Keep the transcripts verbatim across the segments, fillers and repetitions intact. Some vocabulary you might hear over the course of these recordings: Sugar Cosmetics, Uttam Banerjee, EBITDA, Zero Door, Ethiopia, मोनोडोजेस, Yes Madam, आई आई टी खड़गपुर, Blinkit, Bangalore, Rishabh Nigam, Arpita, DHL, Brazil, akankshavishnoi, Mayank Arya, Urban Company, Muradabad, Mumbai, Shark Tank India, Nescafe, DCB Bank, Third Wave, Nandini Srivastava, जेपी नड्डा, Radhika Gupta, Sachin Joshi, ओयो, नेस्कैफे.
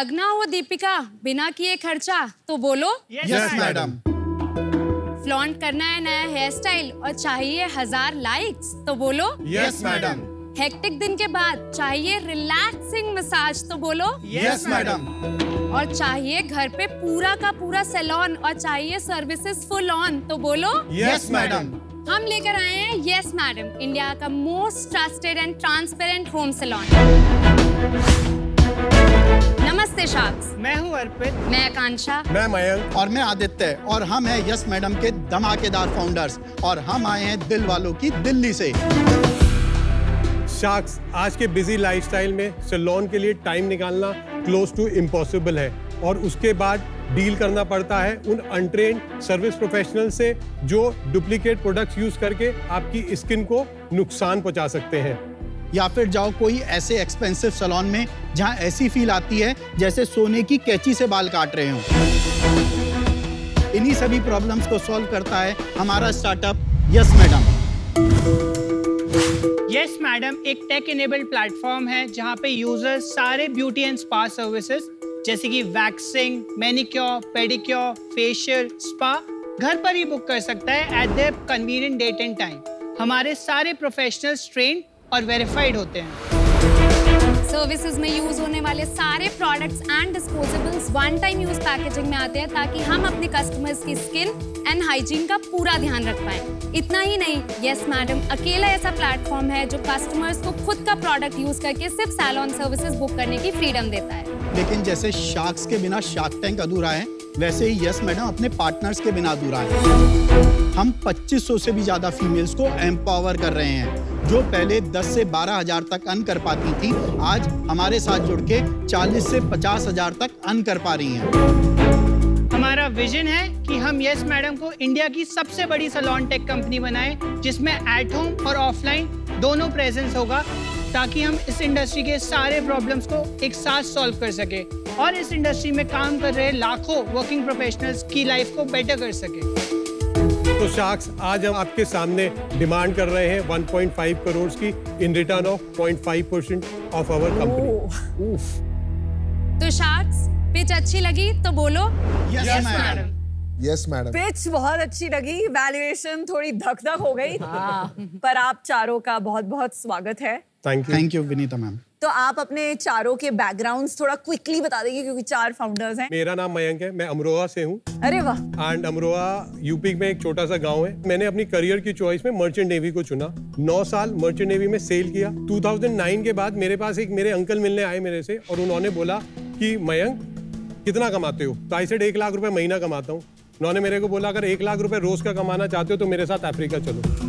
लगना हो दीपिका बिना किए खर्चा तो बोलो यस मैडम। फ्लॉन्ट करना है नया हेयर स्टाइल और चाहिए हजार लाइक्स तो बोलो यस मैडम। हेक्टिक दिन के बाद चाहिए रिलैक्सिंग मसाज तो बोलो यस मैडम। और चाहिए घर पे पूरा का पूरा सैलून और चाहिए सर्विसेज फुल ऑन तो बोलो यस मैडम। हम लेकर आए हैं यस मैडम, इंडिया का most trusted and transparent home salon. नमस्ते शार्क्स, मैं हूँ अर्पित, मैं आकांक्षा, मैं मयंक और मैं आदित्य और हम हैं यस मैडम के धमाकेदार फाउंडर्स और हम आए हैं दिल वालों की दिल्ली से। शार्क्स, आज के बिजी लाइफस्टाइल में सैलून के लिए टाइम निकालना क्लोज टू इम्पॉसिबल है और उसके बाद डील करना पड़ता है उन अनट्रेन्ड सर्विस प्रोफेशनल से जो डुप्लीकेट प्रोडक्ट्स यूज करके आपकी स्किन को नुकसान पहुंचा सकते हैं। या फिर जाओ कोई ऐसे एक्सपेंसिव सैलून में जहां ऐसी फील आती है जैसे सोने की कैंची से बाल काट रहे हों। इन्हीं सभी प्रॉब्लम्स को सॉल्व करता है हमारा startup yes madam. Yes madam एक टेक इनेबल्ड प्लेटफॉर्म है जहाँ पे यूजर्स सारे ब्यूटी एंड स्पा सर्विसेज जैसे कि waxing, manicure, pedicure, facial, spa घर पर ही बुक कर सकता है at their convenient date and time. हमारे सारे प्रोफेशनल्स ट्रेन्ड और वेरीफाइड होते हैं। सर्विसेज में यूज होने वाले सारे products and disposables one time use packaging में आते हैं ताकि हम अपने कस्टमर्स की स्किन एंड हाइजीन का पूरा ध्यान रख पाए। इतना ही नहीं, यस मैडम अकेला ऐसा प्लेटफॉर्म है जो कस्टमर्स को खुद का प्रोडक्ट यूज करके सिर्फ सैलून सर्विसेज बुक करने की फ्रीडम देता है। लेकिन जैसे शार्क्स के बिना शार्क टैंक अधूरा है, वैसे ही यस मैडम अपने पार्टनर्स के बिना अधूरा है। हम पच्चीस सौ से भी ज्यादा फीमेल्स को एम्पावर कर रहे हैं जो पहले दस से बारह हजार तक अर्न कर पाती थी, आज हमारे साथ जुड़ के चालीस से पचास हजार तक अर्न कर पा रही है। हमारा विजन है कि हम यस मैडम को इंडिया की सबसे बड़ी सैलून टेक कंपनी बनाएं जिसमें एट होम और ऑफलाइन दोनों प्रेजेंस होगा ताकि हम इस इंडस्ट्री के सारे प्रॉब्लम्स को एक साथ सॉल्व कर सके और इस इंडस्ट्री में काम कर रहे लाखों वर्किंग प्रोफेशनल्स की लाइफ को बेटर कर सके। तो शार्क्स, आज हम आपके सामने डिमांड कर रहे हैं वन पॉइंट फाइव करोड़ की in return of point five percent of our company. तो शार्क्स, पिच अच्छी लगी तो बोलो yes madam. Yes madam pitch बहुत अच्छी लगी, वैल्यूएशन थोड़ी धक धक हो गई पर आप चारों का बहुत बहुत स्वागत है। Thank you. Thank you Vinita ma'am. तो आप अपने चारों के बैकग्राउंड्स थोड़ा क्विकली बता देंगे क्योंकि चार फाउंडर्स हैं। मेरा नाम मयंक है, मैं अमरोहा से हूँ। अरे वाह। एंड अमरोहा यूपी में एक छोटा सा गांव है। मैंने अपनी करियर की चॉइस में मर्चेंट नेवी को चुना। नौ साल मर्चेंट नेवी में सेल किया। दो हज़ार नौ के बाद मेरे पास एक मेरे अंकल मिलने आए मेरे से और उन्होंने बोला कि मयंक कितना कमाते हो? तो आई सेड एक लाख रुपए महीना कमाता हूँ। उन्होंने मेरे को बोला अगर एक लाख रुपए रोज का कमाना चाहते हो तो मेरे साथ अफ्रीका चलो।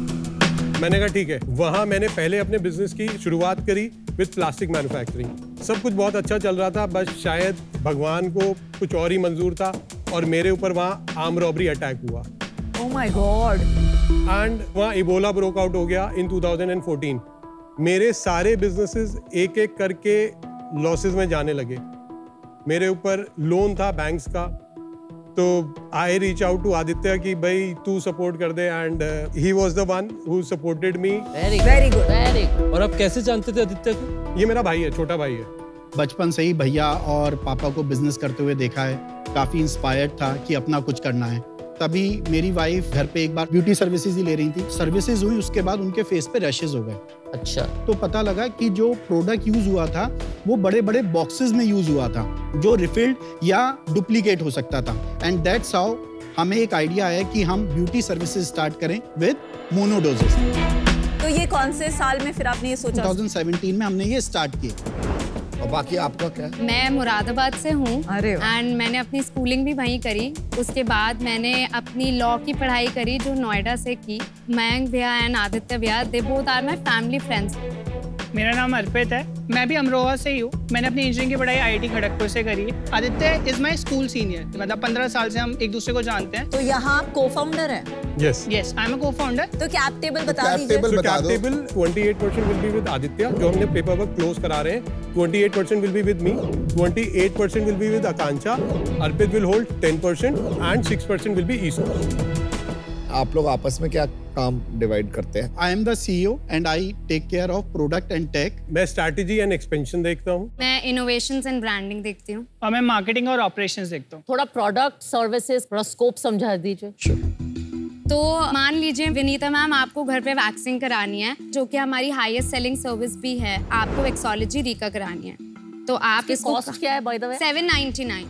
मैंने कहा ठीक है। वहाँ मैंने पहले अपने बिजनेस की शुरुआत करी विद प्लास्टिक मैन्युफैक्चरिंग। सब कुछ बहुत अच्छा चल रहा था, बस शायद भगवान को कुछ और ही मंजूर था और मेरे ऊपर वहाँ आर्म रॉबरी अटैक हुआ। Oh my God. एंड वहाँ इबोला ब्रोक आउट हो गया इन टू थाउजेंड फोर्टीन। मेरे सारे बिजनेसेस एक एक करके लॉसेज में जाने लगे। मेरे ऊपर लोन था बैंक्स का, तो I reach out to Aditya कि भाई तू सपोर्ट कर दे and he was the one who supported me. Very very good very good. और आप कैसे जानते थे आदित्य को? ये मेरा भाई है, छोटा भाई है। बचपन से ही भैया और पापा को बिजनेस करते हुए देखा है, काफी इंस्पायर्ड था कि अपना कुछ करना है। तभी मेरी वाइफ घर पे एक बार ब्यूटी सर्विसेज ही ले रही थी, सर्विसेज हुई, उसके बाद उनके फेस पे रैशेज हो गए। अच्छा। तो पता लगा कि जो प्रोडक्ट यूज हुआ था वो बड़े बड़े बॉक्सेस में यूज हुआ था जो रिफिल्ड या डुप्लीकेट हो सकता था। एंड दैट्स हाउ हमें एक आइडिया आया कि हम ब्यूटी सर्विसेज स्टार्ट करें विद मोनोडोजेस। तो ये कौन से साल में फिर आपने ये सोचा? टू थाउजेंड सेवेंटीन में हमने ये स्टार्ट किया। और बाकी आपका क्या? मैं मुरादाबाद से हूँ एंड मैंने अपनी स्कूलिंग भी वहीं करी। उसके बाद मैंने अपनी लॉ की पढ़ाई करी जो नोएडा से की। मयंक भैया एंड आदित्य भैया they both are my family friends. मेरा नाम अर्पित है, मैं भी अमरोहा से ही हूँ। मैंने अपनी इंजीनियरिंग की पढ़ाई आई आई टी खड़गपुर से करी है। Aditya is my school senior, मतलब पंद्रह साल से हम एक दूसरे को जानते हैं। तो यहाँ आप को cofounder? Yes yes I am cofounder. तो कैप टेबल बता दीजिए। कैप टेबल बता दो। कैप टेबल अट्ठाईस percent will be with Aditya जो हमने पेपर वर्क क्लोज करा रहे हैं। अट्ठाईस percent will be with me, अट्ठाईस percent will be with Akanksha, Arpit will hold ten percent and six percent will be Ishu. आप लोग आपस में क्या काम डिवाइड करते हैं? I am the CEO and I take care of product and tech. मैं स्ट्रेटजी एंड एक्सपेंशन देखता हूँ। मैं इनोवेशंस एंड ब्रांडिंग देखती हूँ। और मैं मार्केटिंग और ऑपरेशंस देखता हूँ। थोड़ा प्रोडक्ट सर्विसेज थोड़ा स्कोप समझा दीजिए। तो मान लीजिए विनीता मैम आपको घर पे वैक्सिंग करानी है जो कि हमारी हाईएस्ट सेलिंग सर्विस भी है, आपको वैक्सोलॉजी रीका करानी है, तो आप इसको कॉस्ट क्या है by the way? Seven ninety nine.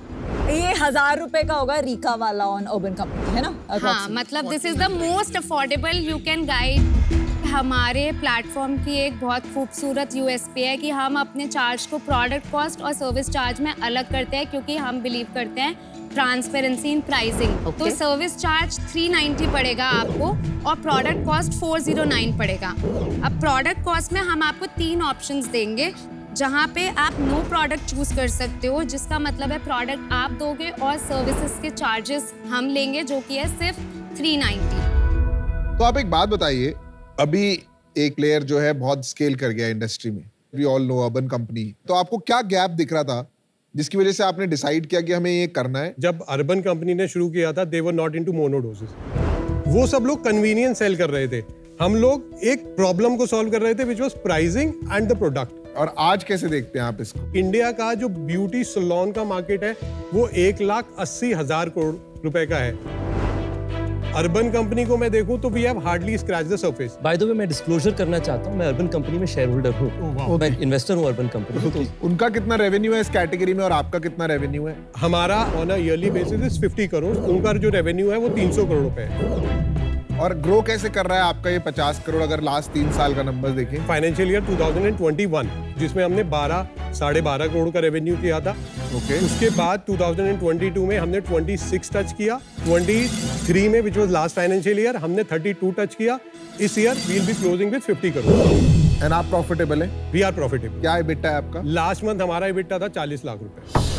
ये हजार रुपए का होगा रीका वाला ऑन अर्बन कंपनी, है ना? हाँ, मतलब this is the most affordable you can guide. हमारे प्लेटफॉर्म की एक बहुत खूबसूरत यूएसपी है कि हम अपने चार्ज को प्रोडक्ट कॉस्ट और सर्विस चार्ज में अलग करते हैं क्योंकि हम बिलीव करते हैं ट्रांसपेरेंसी इन प्राइसिंग। तो सर्विस चार्ज तीन सौ नब्बे पड़ेगा आपको और प्रोडक्ट कॉस्ट चार सौ नौ पड़ेगा। अब प्रोडक्ट कॉस्ट में हम आपको तीन ऑप्शंस देंगे जहाँ पे आप नो प्रोडक्ट चूज कर सकते हो, जिसका मतलब है प्रोडक्ट आप दोगे और सर्विसेज के चार्जेस हम लेंगे जो कि है सिर्फ तीन सौ नब्बे। तो आप एक बात बताइए, अभी एक प्लेयर जो है बहुत स्केल कर गया इंडस्ट्री में, we all know Urban Company, तो आपको क्या गैप दिख रहा था जिसकी वजह से आपने डिसाइड किया कि हमें ये करना है? जब अर्बन कंपनी ने शुरू किया था, they were not into monodoses. वो सब लोग convenience sell कर रहे थे, हम लोग एक प्रॉब्लम को सॉल्व कर रहे थे, which was pricing and the product. और आज कैसे देखते हैं आप इसको? इंडिया का जो ब्यूटी सैलून का मार्केट है वो एक लाख अस्सी हजार करोड़ रुपए का है। अर्बन कंपनी को मैं देखूं तो we have hardly scratch the surface. By the way मैं डिस्क्लोजर करना चाहता हूं, मैं अर्बन कंपनी में शेयर होल्डर हूं। oh, wow. मैं इन्वेस्टर हूं अर्बन कंपनी में। तो उनका कितना रेवेन्यू है इस कैटेगरी में और आपका कितना रेवेन्यू है? हमारा on a yearly basis is पचास करोड़, उनका जो रेवेन्यू है वो तीन सौ करोड़ रुपए है। और ग्रो कैसे कर रहा है आपका ये पचास करोड़? अगर लास्ट तीन साल का नंबर देखें, financial year two thousand twenty one जिसमें हमने बारह साढ़े बारह करोड़ का रेवेन्यू किया था। ओके। उसके बाद टू थाउजेंड ट्वेंटी टू में हमने छब्बीस टच किया, तेईस में which was last financial year हमने बत्तीस टच किया। इस year we will be closing with पचास करोड़। एंड आप प्रॉफिटेबल हैं? We are profitable. क्या EBITDA है आपका? लास्ट मंथ हमारा EBITDA था चालीस लाख रुपए।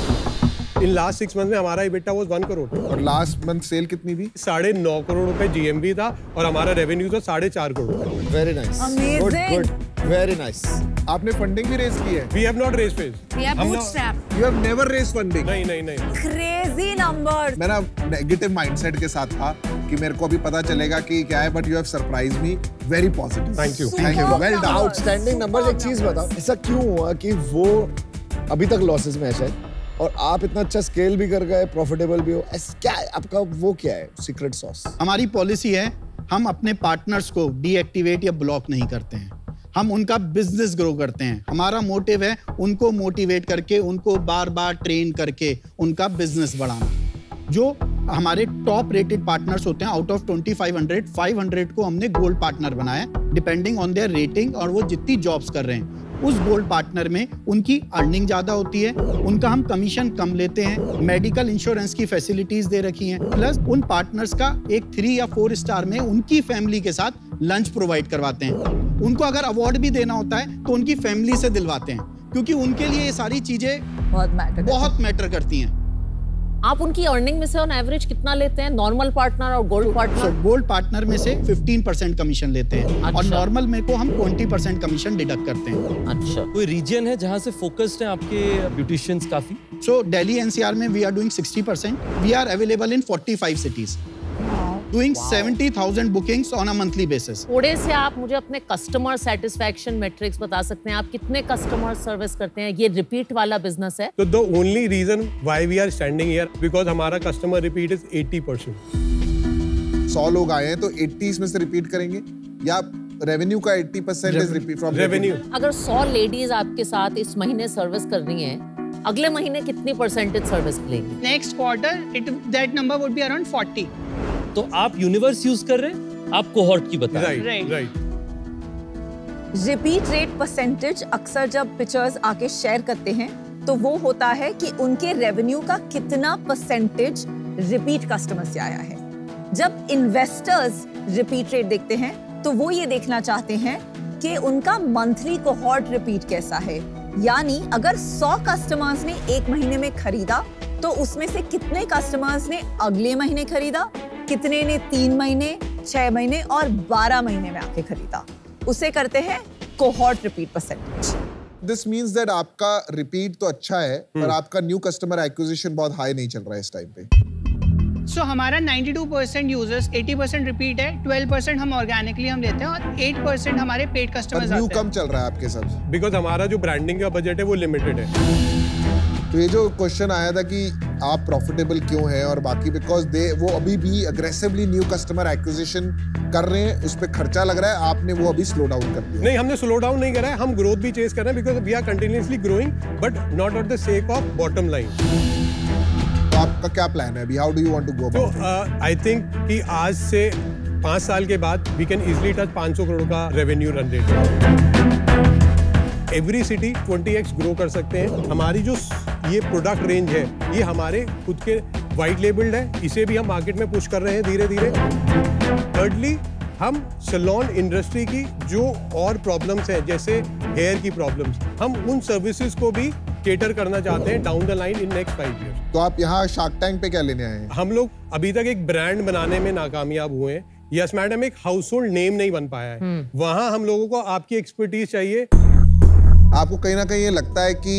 इन लास्ट सिक्स मंथ में हमारा EBITDA वाज वन करोड़। और लास्ट मंथ सेल कितनी थी? साढ़े नौ करोड़ रुपए जी एम बी था और हमारा रेवेन्यू था साढ़े चार करोड़ रुपए। Very nice, amazing, very nice. आपने फंडिंग भी रेज की है? We have not raise fund, we have bootstrap. You have never raise funding? नहीं नहीं नहीं। Crazy numbers. मैं ना नेगेटिव माइंडसेट के साथ था कि मेरे को अभी पता चलेगा कि क्या है, but you have surprise me very positive. Thank you, thank you, well done. Outstanding numbers. एक चीज बताओ, ऐसा क्यों हुआ कि वो अभी तक लॉसेस में है शायद और आप इतना अच्छा स्केल भी कर गए, प्रॉफिटेबल भी हो, ऐसा क्या आपका वो क्या है सीक्रेट सॉस? हमारी पॉलिसी है हम अपने पार्टनर्स को डीएक्टिवेट या ब्लॉक नहीं करते हैं, हम उनका बिजनेस ग्रो करते हैं। हमारा मोटिव है उनको मोटिवेट करके, उनको बार बार ट्रेन करके उनका बिजनेस बढ़ाना। जो हमारे टॉप रेटेड पार्टनर्स होते हैं, आउट ऑफ पच्चीस सौ, पाँच सौ को हमने गोल्ड पार्टनर बनाया डिपेंडिंग ऑन देयर रेटिंग, और वो जितनी जॉब्स कर रहे हैं उस गोल्ड पार्टनर में उनकी अर्निंग ज़्यादा होती है, उनका हम कमीशन कम लेते हैं, मेडिकल इंश्योरेंस की फैसिलिटीज़ दे रखी हैं, प्लस उन पार्टनर्स का एक थ्री या फोर स्टार में उनकी फैमिली के साथ लंच प्रोवाइड करवाते हैं। उनको अगर अवार्ड भी देना होता है तो उनकी फैमिली से दिलवाते हैं क्योंकि उनके लिए ये सारी चीज़ें बहुत मैटर बहुत मैटर करती हैं। आप उनकी अर्निंग में से ऑन एवरेज कितना लेते हैं नॉर्मल पार्टनर और gold partner? so, gold partner में से पंद्रह परसेंट कमीशन लेते हैं। अच्छा। और नॉर्मल में को हम बीस परसेंट कमीशन डिडक्ट करते हैं। अच्छा, कोई रीजन है जहां से फोकस्ड हैं आपके ब्यूटिशियंस काफी? सो दिल्ली एनसीआर में we are doing sixty percent. We are available in पैंतालीस सिटीज, डूइंग सत्तर हज़ार bookings on a monthly basis. थोड़े से आप मुझे अपने कस्टमर सेटिस्फैक्शन मैट्रिक्स बता सकते हैं? आप कितने कस्टमर सर्विस करते हैं? ये रिपीट वाला बिजनेस है तो the only reason why we are standing here because हमारा कस्टमर रिपीट इज अस्सी परसेंट। सौ लोग आए हैं तो अस्सी में से रिपीट करेंगे या रेवेन्यू का अस्सी percent is repeat from revenue. अगर सौ लेडीज आपके साथ इस महीने सर्विस कर रही हैं, अगले महीने कितनी परसेंटेज सर्विस लेंगी? Next quarter it that number would be around चालीस। तो आप यूनिवर्स यूज कर रहे हैं, आप कोहॉर्ट की बता रहे हैं। Right right. Repeat rate percentage अक्सर जब पिक्चर्स आके शेयर करते हैं तो वो होता है कि उनके रेवेन्यू का कितना परसेंटेज रिपीट कस्टमर से आया है। जब इन्वेस्टर्स रिपीट रेट देखते हैं तो वो ये देखना चाहते हैं कि उनका मंथली कोहॉर्ट रिपीट कैसा है, यानी अगर सौ कस्टमर्स ने एक महीने में खरीदा तो उसमें से कितने कस्टमर्स ने अगले महीने खरीदा, कितने ने तीन महीने, छह महीने और बारह महीने में आके खरीदा, उसे करते हैं cohort repeat percentage. This means that आपका रिपीट तो अच्छा है पर आपका न्यू कस्टमर एक्विजिशन बहुत हाई नहीं चल रहा है इस टाइम पे। सो हमारा ninety-two percent users eighty percent repeat है, twelve परसेंट हम ऑर्गेनिकली हम लेते हैं और eight परसेंट हमारे पेड कस्टमर्स आते हैं। कम चल रहा है आपके साथ बिकॉज हमारा जो ब्रांडिंग का बजट है वो लिमिटेड है। तो ये जो क्वेश्चन आया था कि आप प्रॉफिटेबल क्यों हैं और बाकी, बिकॉज दे वो अभी भी अग्रेसिवली न्यू कस्टमर एक्विजिशन कर रहे हैं, उस पर खर्चा लग रहा है, आपने वो अभी स्लो डाउन कर दिया। नहीं, हमने स्लो डाउन नहीं करा है, हम ग्रोथ भी चेस कर रहे हैं because we are continuously growing but not at the sake of bottom line. तो आपका क्या प्लान है अभी, how do you want to go about it? I think कि आज से पाँच साल के बाद वी कैन इजिली टच पाँच सौ करोड़ का revenue run rate. Every city twenty x grow कर सकते हैं। हमारी जो ये प्रोडक्ट रेंज है ये हमारे खुद के वाइट लेबल्ड है, इसे भी हम मार्केट में पुश कर रहे हैं धीरे धीरे। थर्डली, हम सैलून इंडस्ट्री की जो और प्रॉब्लम्स हैं जैसे हेयर की प्रॉब्लम्स, हम उन सर्विसेज को भी कैटर करना चाहते हैं down the line in next five year. तो आप यहाँ शार्क टैंक पे क्या लेने आए हैं? हम लोग अभी तक एक ब्रांड बनाने में नाकामयाब हुए हैं। यस मैडम एक हाउस होल्ड नेम नहीं बन पाया है, वहाँ हम लोगों को आपकी एक्सपर्टीज चाहिए। आपको कहीं ना कहीं ये लगता है कि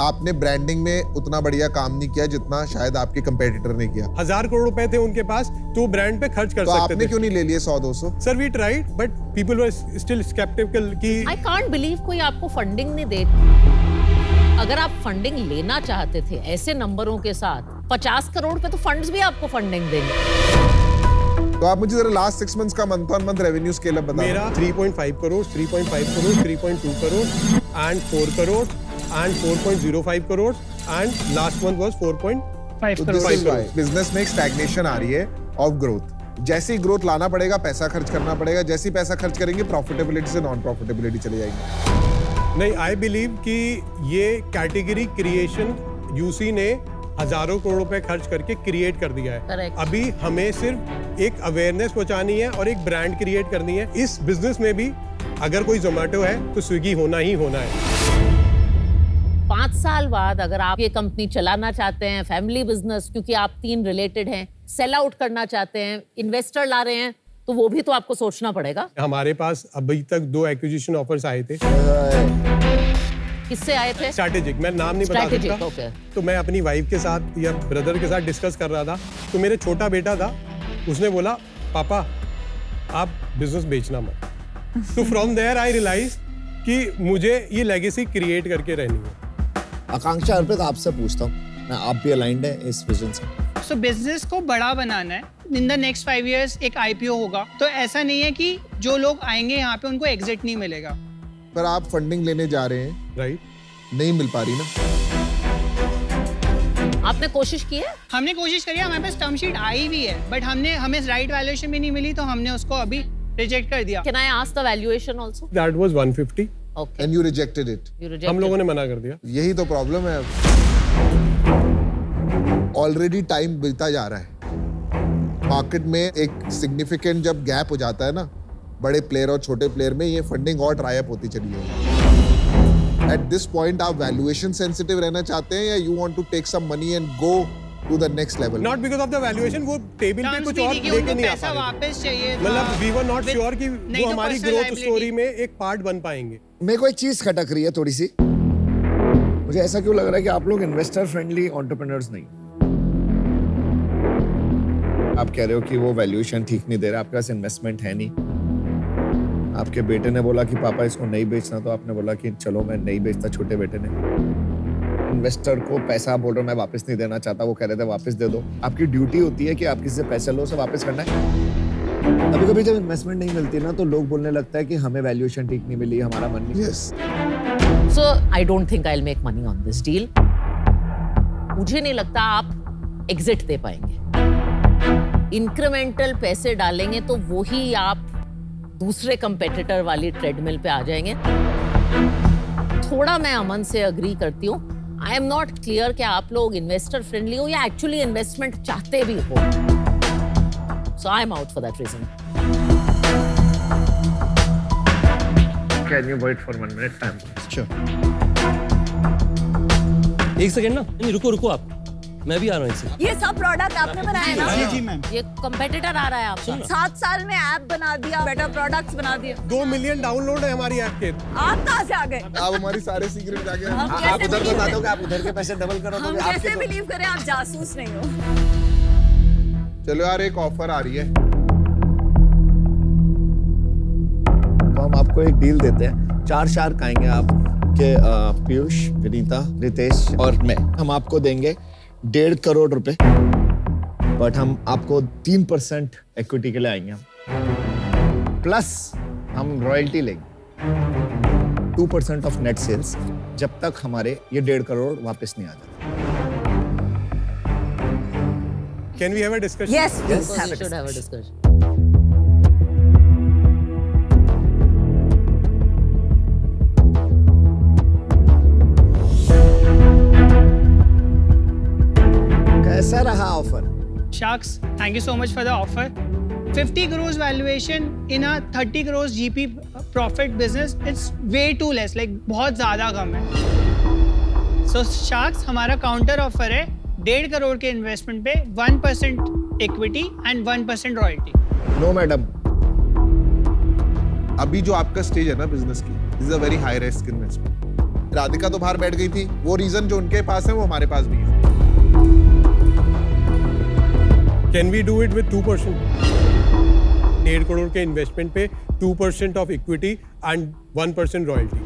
आपने ब्रांडिंग में उतना बढ़िया काम नहीं किया जितना शायद आपके कंपेटिटर ने किया। हजार करोड़ रुपए थे उनके पास तो ब्रांड पे खर्च कर तो सकते आपने थे। क्यों नहीं ले लिए सौ दो सौ? Sir we tried but people were still sceptical कि आई कांट बिलीव कोई आपको फंडिंग नहीं दे। अगर आप फंडिंग लेना चाहते थे ऐसे नंबरों के साथ पचास करोड़ पे तो फंड्स भी आपको फंडिंग देंगे। तो आप मुझे जरा लास्ट सिक्स मंथ्स का month on month revenue scale up बताओ। मेरा three point five crore, three point five crore, three point two crore and four crore and four point zero five crore and last month was four point five crore. Business में एक stagnation आ रही है of growth. जैसी growth लाना पड़ेगा पैसा खर्च करना पड़ेगा, जैसी पैसा खर्च करेंगे प्रॉफिटेबिलिटी से नॉन प्रॉफिटेबिलिटी चली जाएगी। नहीं, आई बिलीव कि ये कैटेगरी क्रिएशन यूसी ने हजारों करोड़ रुपए खर्च करके क्रिएट कर दिया है। Correct. अभी हमें सिर्फ एक अवेयरनेस पहुंचानी है और एक ब्रांड क्रिएट करनी है। इस बिजनेस में भी अगर कोई जोमेटो है तो स्विगी होना ही होना है। पाँच साल बाद अगर आप ये कंपनी चलाना चाहते हैं, फैमिली बिजनेस, क्योंकि आप तीन रिलेटेड हैं, सेल आउट करना चाहते हैं, इन्वेस्टर ला रहे हैं, तो वो भी तो आपको सोचना पड़ेगा। हमारे पास अभी तक दो एक्विजिशन ऑफर्स आए थे। किससे आए थे? स्ट्रैटेजिक, मैं नाम नहीं बता सकता। okay. तो मैं अपनी वाइफ के साथ या ब्रदर के साथ डिस्कस कर रहा था तो मेरे छोटा बेटा था, उसने बोला पापा आप बिजनेस बेचना मत। तो फ्रॉम देयर आई रियलाइज कि मुझे ये लेगेसी क्रिएट करके रहनी है। आकांक्षा, अर्पित, आपसे पूछता हूँ, आप भी अलाइंड हैं इस विजन से। सो बिजनेस को बड़ा बनाना है। In the next five years एक आईपीओ होगा, तो ऐसा नहीं है कि जो लोग आएंगे यहाँ पे उनको एग्जिट नहीं मिलेगा। पर आप फंडिंग लेने जा रहे हैं, राइट? नहीं मिल पा रही ना। आपने कोशिश की है? हमने कोशिश करी है, हमारे पास टर्म शीट आई भी है बट हमने हमें राइट वैल्यूएशन भी नहीं मिली तो हमने उसको अभी रिजेक्ट कर दिया। Can I ask the valuation also? That was one fifty. Okay. And you rejected it. You rejected हम लोगों ने मना कर दिया। यही तो प्रॉब्लम है, ऑलरेडी टाइम बीतता जा रहा है मार्केट में। एक सिग्निफिकेंट जब गैप हो जाता है ना बड़े प्लेयर और छोटे प्लेयर में, ये फंडिंग और ट्राई अप होती चली है। एट दिस पॉइंट आप वैल्यूएशन सेंसिटिव रहना चाहते हैं या you want to take some money and go to the next level? Not because of the valuation, वो टेबल पे कुछ और लेके नहीं आ पा रहे, वापस चाहिए। मतलब वी वर नॉट श्योर कि वो हमारी ग्रोथ स्टोरी में एक पार्ट बन पाएंगे। मेरे को एक चीज खटक रही है थोड़ी सी, मुझे ऐसा क्यों लग रहा है कि आप लोग इन्वेस्टर फ्रेंडली एंटरप्रेन्योर्स नहीं? आप कह रहे हो कि वो वैल्यूएशन ठीक नहीं दे रहा, आपके पास इन्वेस्टमेंट है नहीं, आपके बेटे ने बोला कि पापा इसको नहीं बेचना तो आपने बोला कि चलो मैं नहीं बेचता। छोटे बेटे ने इन्वेस्टर को पैसा बोल रहा हूँ मैं वापस नहीं देना चाहता, वो कह रहे थे वापस दे दो। आपकी ड्यूटी होती है कि आप किसी से पैसे लो, उसे वापस करना है। कभी कभी जब इन्वेस्टमेंट नहीं मिलती ना तो लोग बोलने लगता है कि हमें वैल्यूएशन ठीक नहीं मिली, हमारा मन नहीं। Yes, so I don't think I will make money on this deal. मुझे नहीं लगता आप एग्जिट दे पाएंगे। इंक्रीमेंटल पैसे डालेंगे तो वही आप दूसरे कंपेटिटर वाली ट्रेडमिल पे आ जाएंगे। थोड़ा मैं अमन से अग्री करती हूँ। आई एम नॉट क्लियर कि आप लोग इन्वेस्टर फ्रेंडली हो या एक्चुअली इन्वेस्टमेंट चाहते भी हो। So I am out for that reason. Can you wait for one minute time? Sure. एक सेकेंड ना, नहीं रुको रुको आप, मैं भी आ रहा हूँ। ये सब प्रोडक्ट आपने बनाया ना? जी जी मैम। ये कंपेटिटर आ रहा है आपका। सात साल में ऐप बना दिया, बेटर प्रोडक्ट्स बना दिए। दो मिलियन डाउनलोड है हमारी ऐप के। आप कहाँ से आ गए? आप हमारी सारे सीक्रेट आ गए। आप उधर बताते हो कि आप उधर के पैसे डबल करो तो आप कैसे बिलीव करें? आप जासूस नहीं हो। चलो यार एक ऑफर आ रही है, तो हम आपको एक डील देते हैं, चार शार्क आएंगे आपके, पीयूष, विनीता, रितेश और मैं। हम आपको देंगे डेढ़ करोड़ रुपए, बट हम आपको तीन परसेंट इक्विटी के लिए आएंगे हम, प्लस हम रॉयल्टी लेंगे two percent of net sales जब तक हमारे ये डेढ़ करोड़ वापस नहीं आ जाता। Can we have a discussion? Yes, yes, we have should have a discussion. कैसा रहा offer? Sharks, thank you so much for the offer. fifty crores valuation in a thirty crores G P profit business, it's way too less. Like बहुत ज़्यादा कम है. So Sharks, हमारा counter offer है. डेढ़ करोड़ के investment पे one percent equity and one percent royalty. No madam. अभी जो आपका स्टेज है ना बिजनेस की, this is a very high risk investment। Radhika तो बाहर बैठ गई थी, वो रीजन जो उनके पास है वो हमारे पास भी है। Can we do it with two percent? डेढ़ करोड़ के इन्वेस्टमेंट पे two percent of equity and one percent royalty।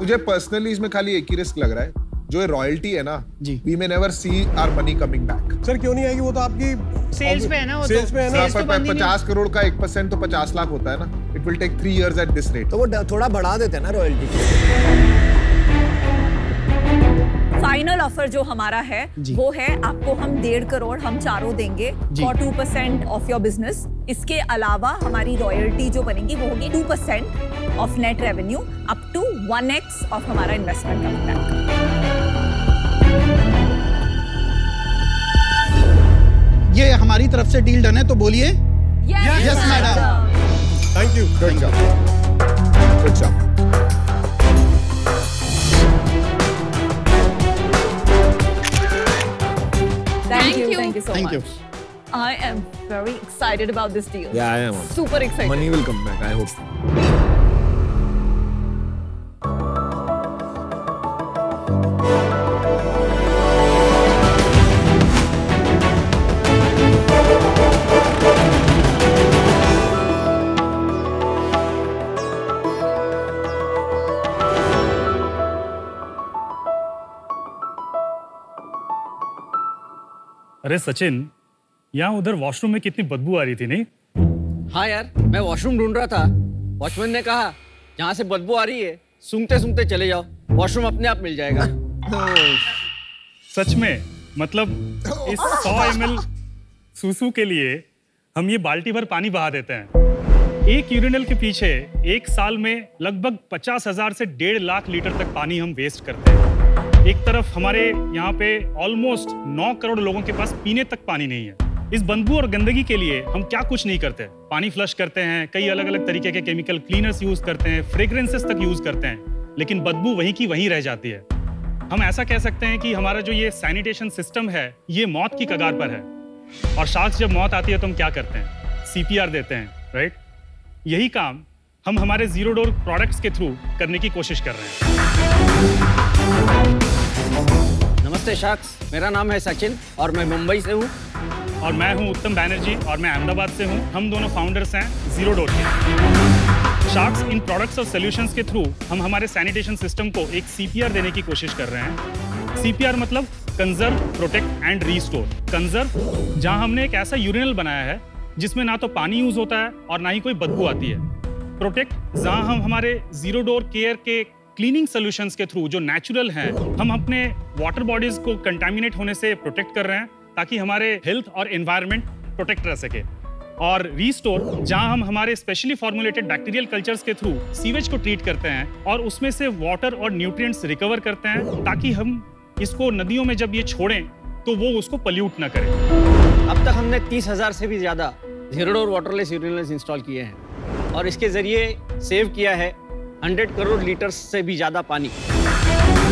मुझे पर्सनली इसमें खाली एक ही रिस्क लग रहा है, जो रॉयल्टी है ना, we may never see our money coming back। Sir क्यों नहीं आएगी? वो तो आपकी सेल्स पे है ना, वो सेल्स पे है ना। पचास करोड़ का एक परसेंट तो पचास लाख होता है ना। It will take three years at this rate। तो वो थोड़ा बढ़ा देते हैं ना रॉयल्टी। फाइनल ऑफर जो हमारा है, वो है आपको हम डेढ़ करोड़ हम चारों देंगे और two percent of your business. इसके अलावा हमारी रॉयल्टी जो बनेगी वो होगी two percent of net revenue up to one X of हमारा इन्वेस्टमेंट कमिंग बैक। ये हमारी तरफ से डील डन है, तो बोलिए yes madam. Thank you, good job, good job. Thank you, thank you so much. I am very excited about this deal. Yeah, I am. Super excited. Money will come back, I hope so. अरे सचिन, यहाँ उधर washroom में कितनी बदबू आ रही थी नहीं? हाँ यार, मैं वॉशरूम ढूंढ रहा था। वॉचमैन ने कहा जहाँ से बदबू आ रही है सूंघते सूंघते चले जाओ, वॉशरूम अपने आप मिल जाएगा। सच में? मतलब इस सौ एम एल सूसू के लिए हम ये बाल्टी भर पानी बहा देते हैं। एक यूरिनल के पीछे एक साल में लगभग पचास हजार से डेढ़ लाख लीटर तक पानी हम वेस्ट करते हैं। एक तरफ हमारे यहाँ पे ऑलमोस्ट नौ करोड़ लोगों के पास पीने तक पानी नहीं है। इस बदबू और गंदगी के लिए हम क्या कुछ नहीं करते। पानी फ्लश करते हैं, कई अलग अलग तरीके के केमिकल क्लीनर्स यूज करते हैं, फ्रेग्रेंसेस तक यूज करते हैं, लेकिन बदबू वहीं की वहीं रह जाती है। हम ऐसा कह सकते हैं कि हमारा जो ये सैनिटेशन सिस्टम है ये मौत की कगार पर है। और शार्क्स, जब मौत आती है तो हम क्या करते हैं? सी पी आर देते हैं, राइट? यही काम हम हमारे जीरो डोर प्रोडक्ट्स के थ्रू करने की कोशिश कर रहे हैं। नमस्ते शार्क्स, मेरा नाम है सचिन और मैं मुंबई से हूँ। और मैं हूँ उत्तम बैनर्जी और मैं अहमदाबाद से हूँ। हम दोनों फाउंडर्स हैं जीरो डोर के। शार्क्स, इन प्रोडक्ट्स और सॉल्यूशंस के थ्रू हम हमारे सैनिटेशन सिस्टम को एक सीपीआर देने की कोशिश कर रहे हैं। सीपीआर मतलब conserve, protect and restore. Conserve, जहाँ हमने एक ऐसा यूरिनल बनाया है जिसमें ना तो पानी यूज होता है और ना ही कोई बदबू आती है। प्रोटेक्ट, जहाँ हम हमारे जीरो डोर केयर के क्लीनिंग सॉल्यूशंस के थ्रू जो नेचुरल हैं, हम अपने वाटर बॉडीज को कंटामिनेट होने से प्रोटेक्ट कर रहे हैं ताकि हमारे हेल्थ और एनवायरनमेंट प्रोटेक्ट रह सके। और रीस्टोर, जहां हम हमारे स्पेशली फॉर्मुलेटेड बैक्टीरियल कल्चर्स के थ्रू सीवेज को ट्रीट करते हैं और उसमें से वाटर और न्यूट्रिएंट्स रिकवर करते हैं ताकि हम इसको नदियों में जब ये छोड़ें तो वो उसको पल्यूट ना करें। अब तक हमने तीस हजार से भी ज्यादा Zero door waterless urinals install किए हैं और इसके जरिए सेव किया है सौ करोड़ लीटर से भी ज्यादा पानी।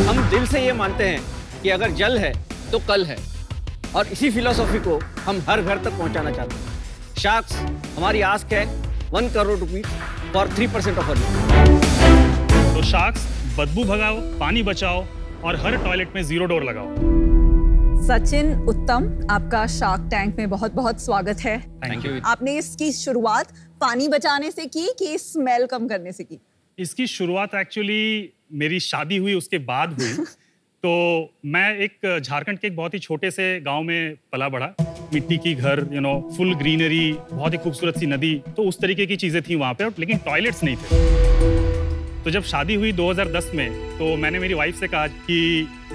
हम दिल से ये मानते हैं कि अगर जल है तो कल है और इसी फिलॉसफी को हम हर घर तक पहुंचाना चाहते हैं। शार्क्स, हमारी आस्क है वन करोड़ रुपये और थ्री परसेंट ऑफ अर्निंग। तो शार्क्स, बदबू भगाओ, पानी बचाओ और हर टॉयलेट में जीरो डोर लगाओ। सचिन, उत्तम, आपका शार्क टैंक में बहुत बहुत स्वागत है। Thank you. आपने इसकी शुरुआत पानी बचाने से की कि स्मेल कम करने से की? इसकी शुरुआत एक्चुअली मेरी शादी हुई उसके बाद हुई। तो मैं एक झारखंड के एक बहुत ही छोटे से गांव में पला बड़ा, मिट्टी की घर, यू नो, फुल ग्रीनरी, बहुत ही खूबसूरत सी नदी, तो उस तरीके की चीज़ें थी वहाँ पे, लेकिन टॉयलेट्स नहीं थे। तो जब शादी हुई दो हज़ार दस में तो मैंने मेरी वाइफ से कहा कि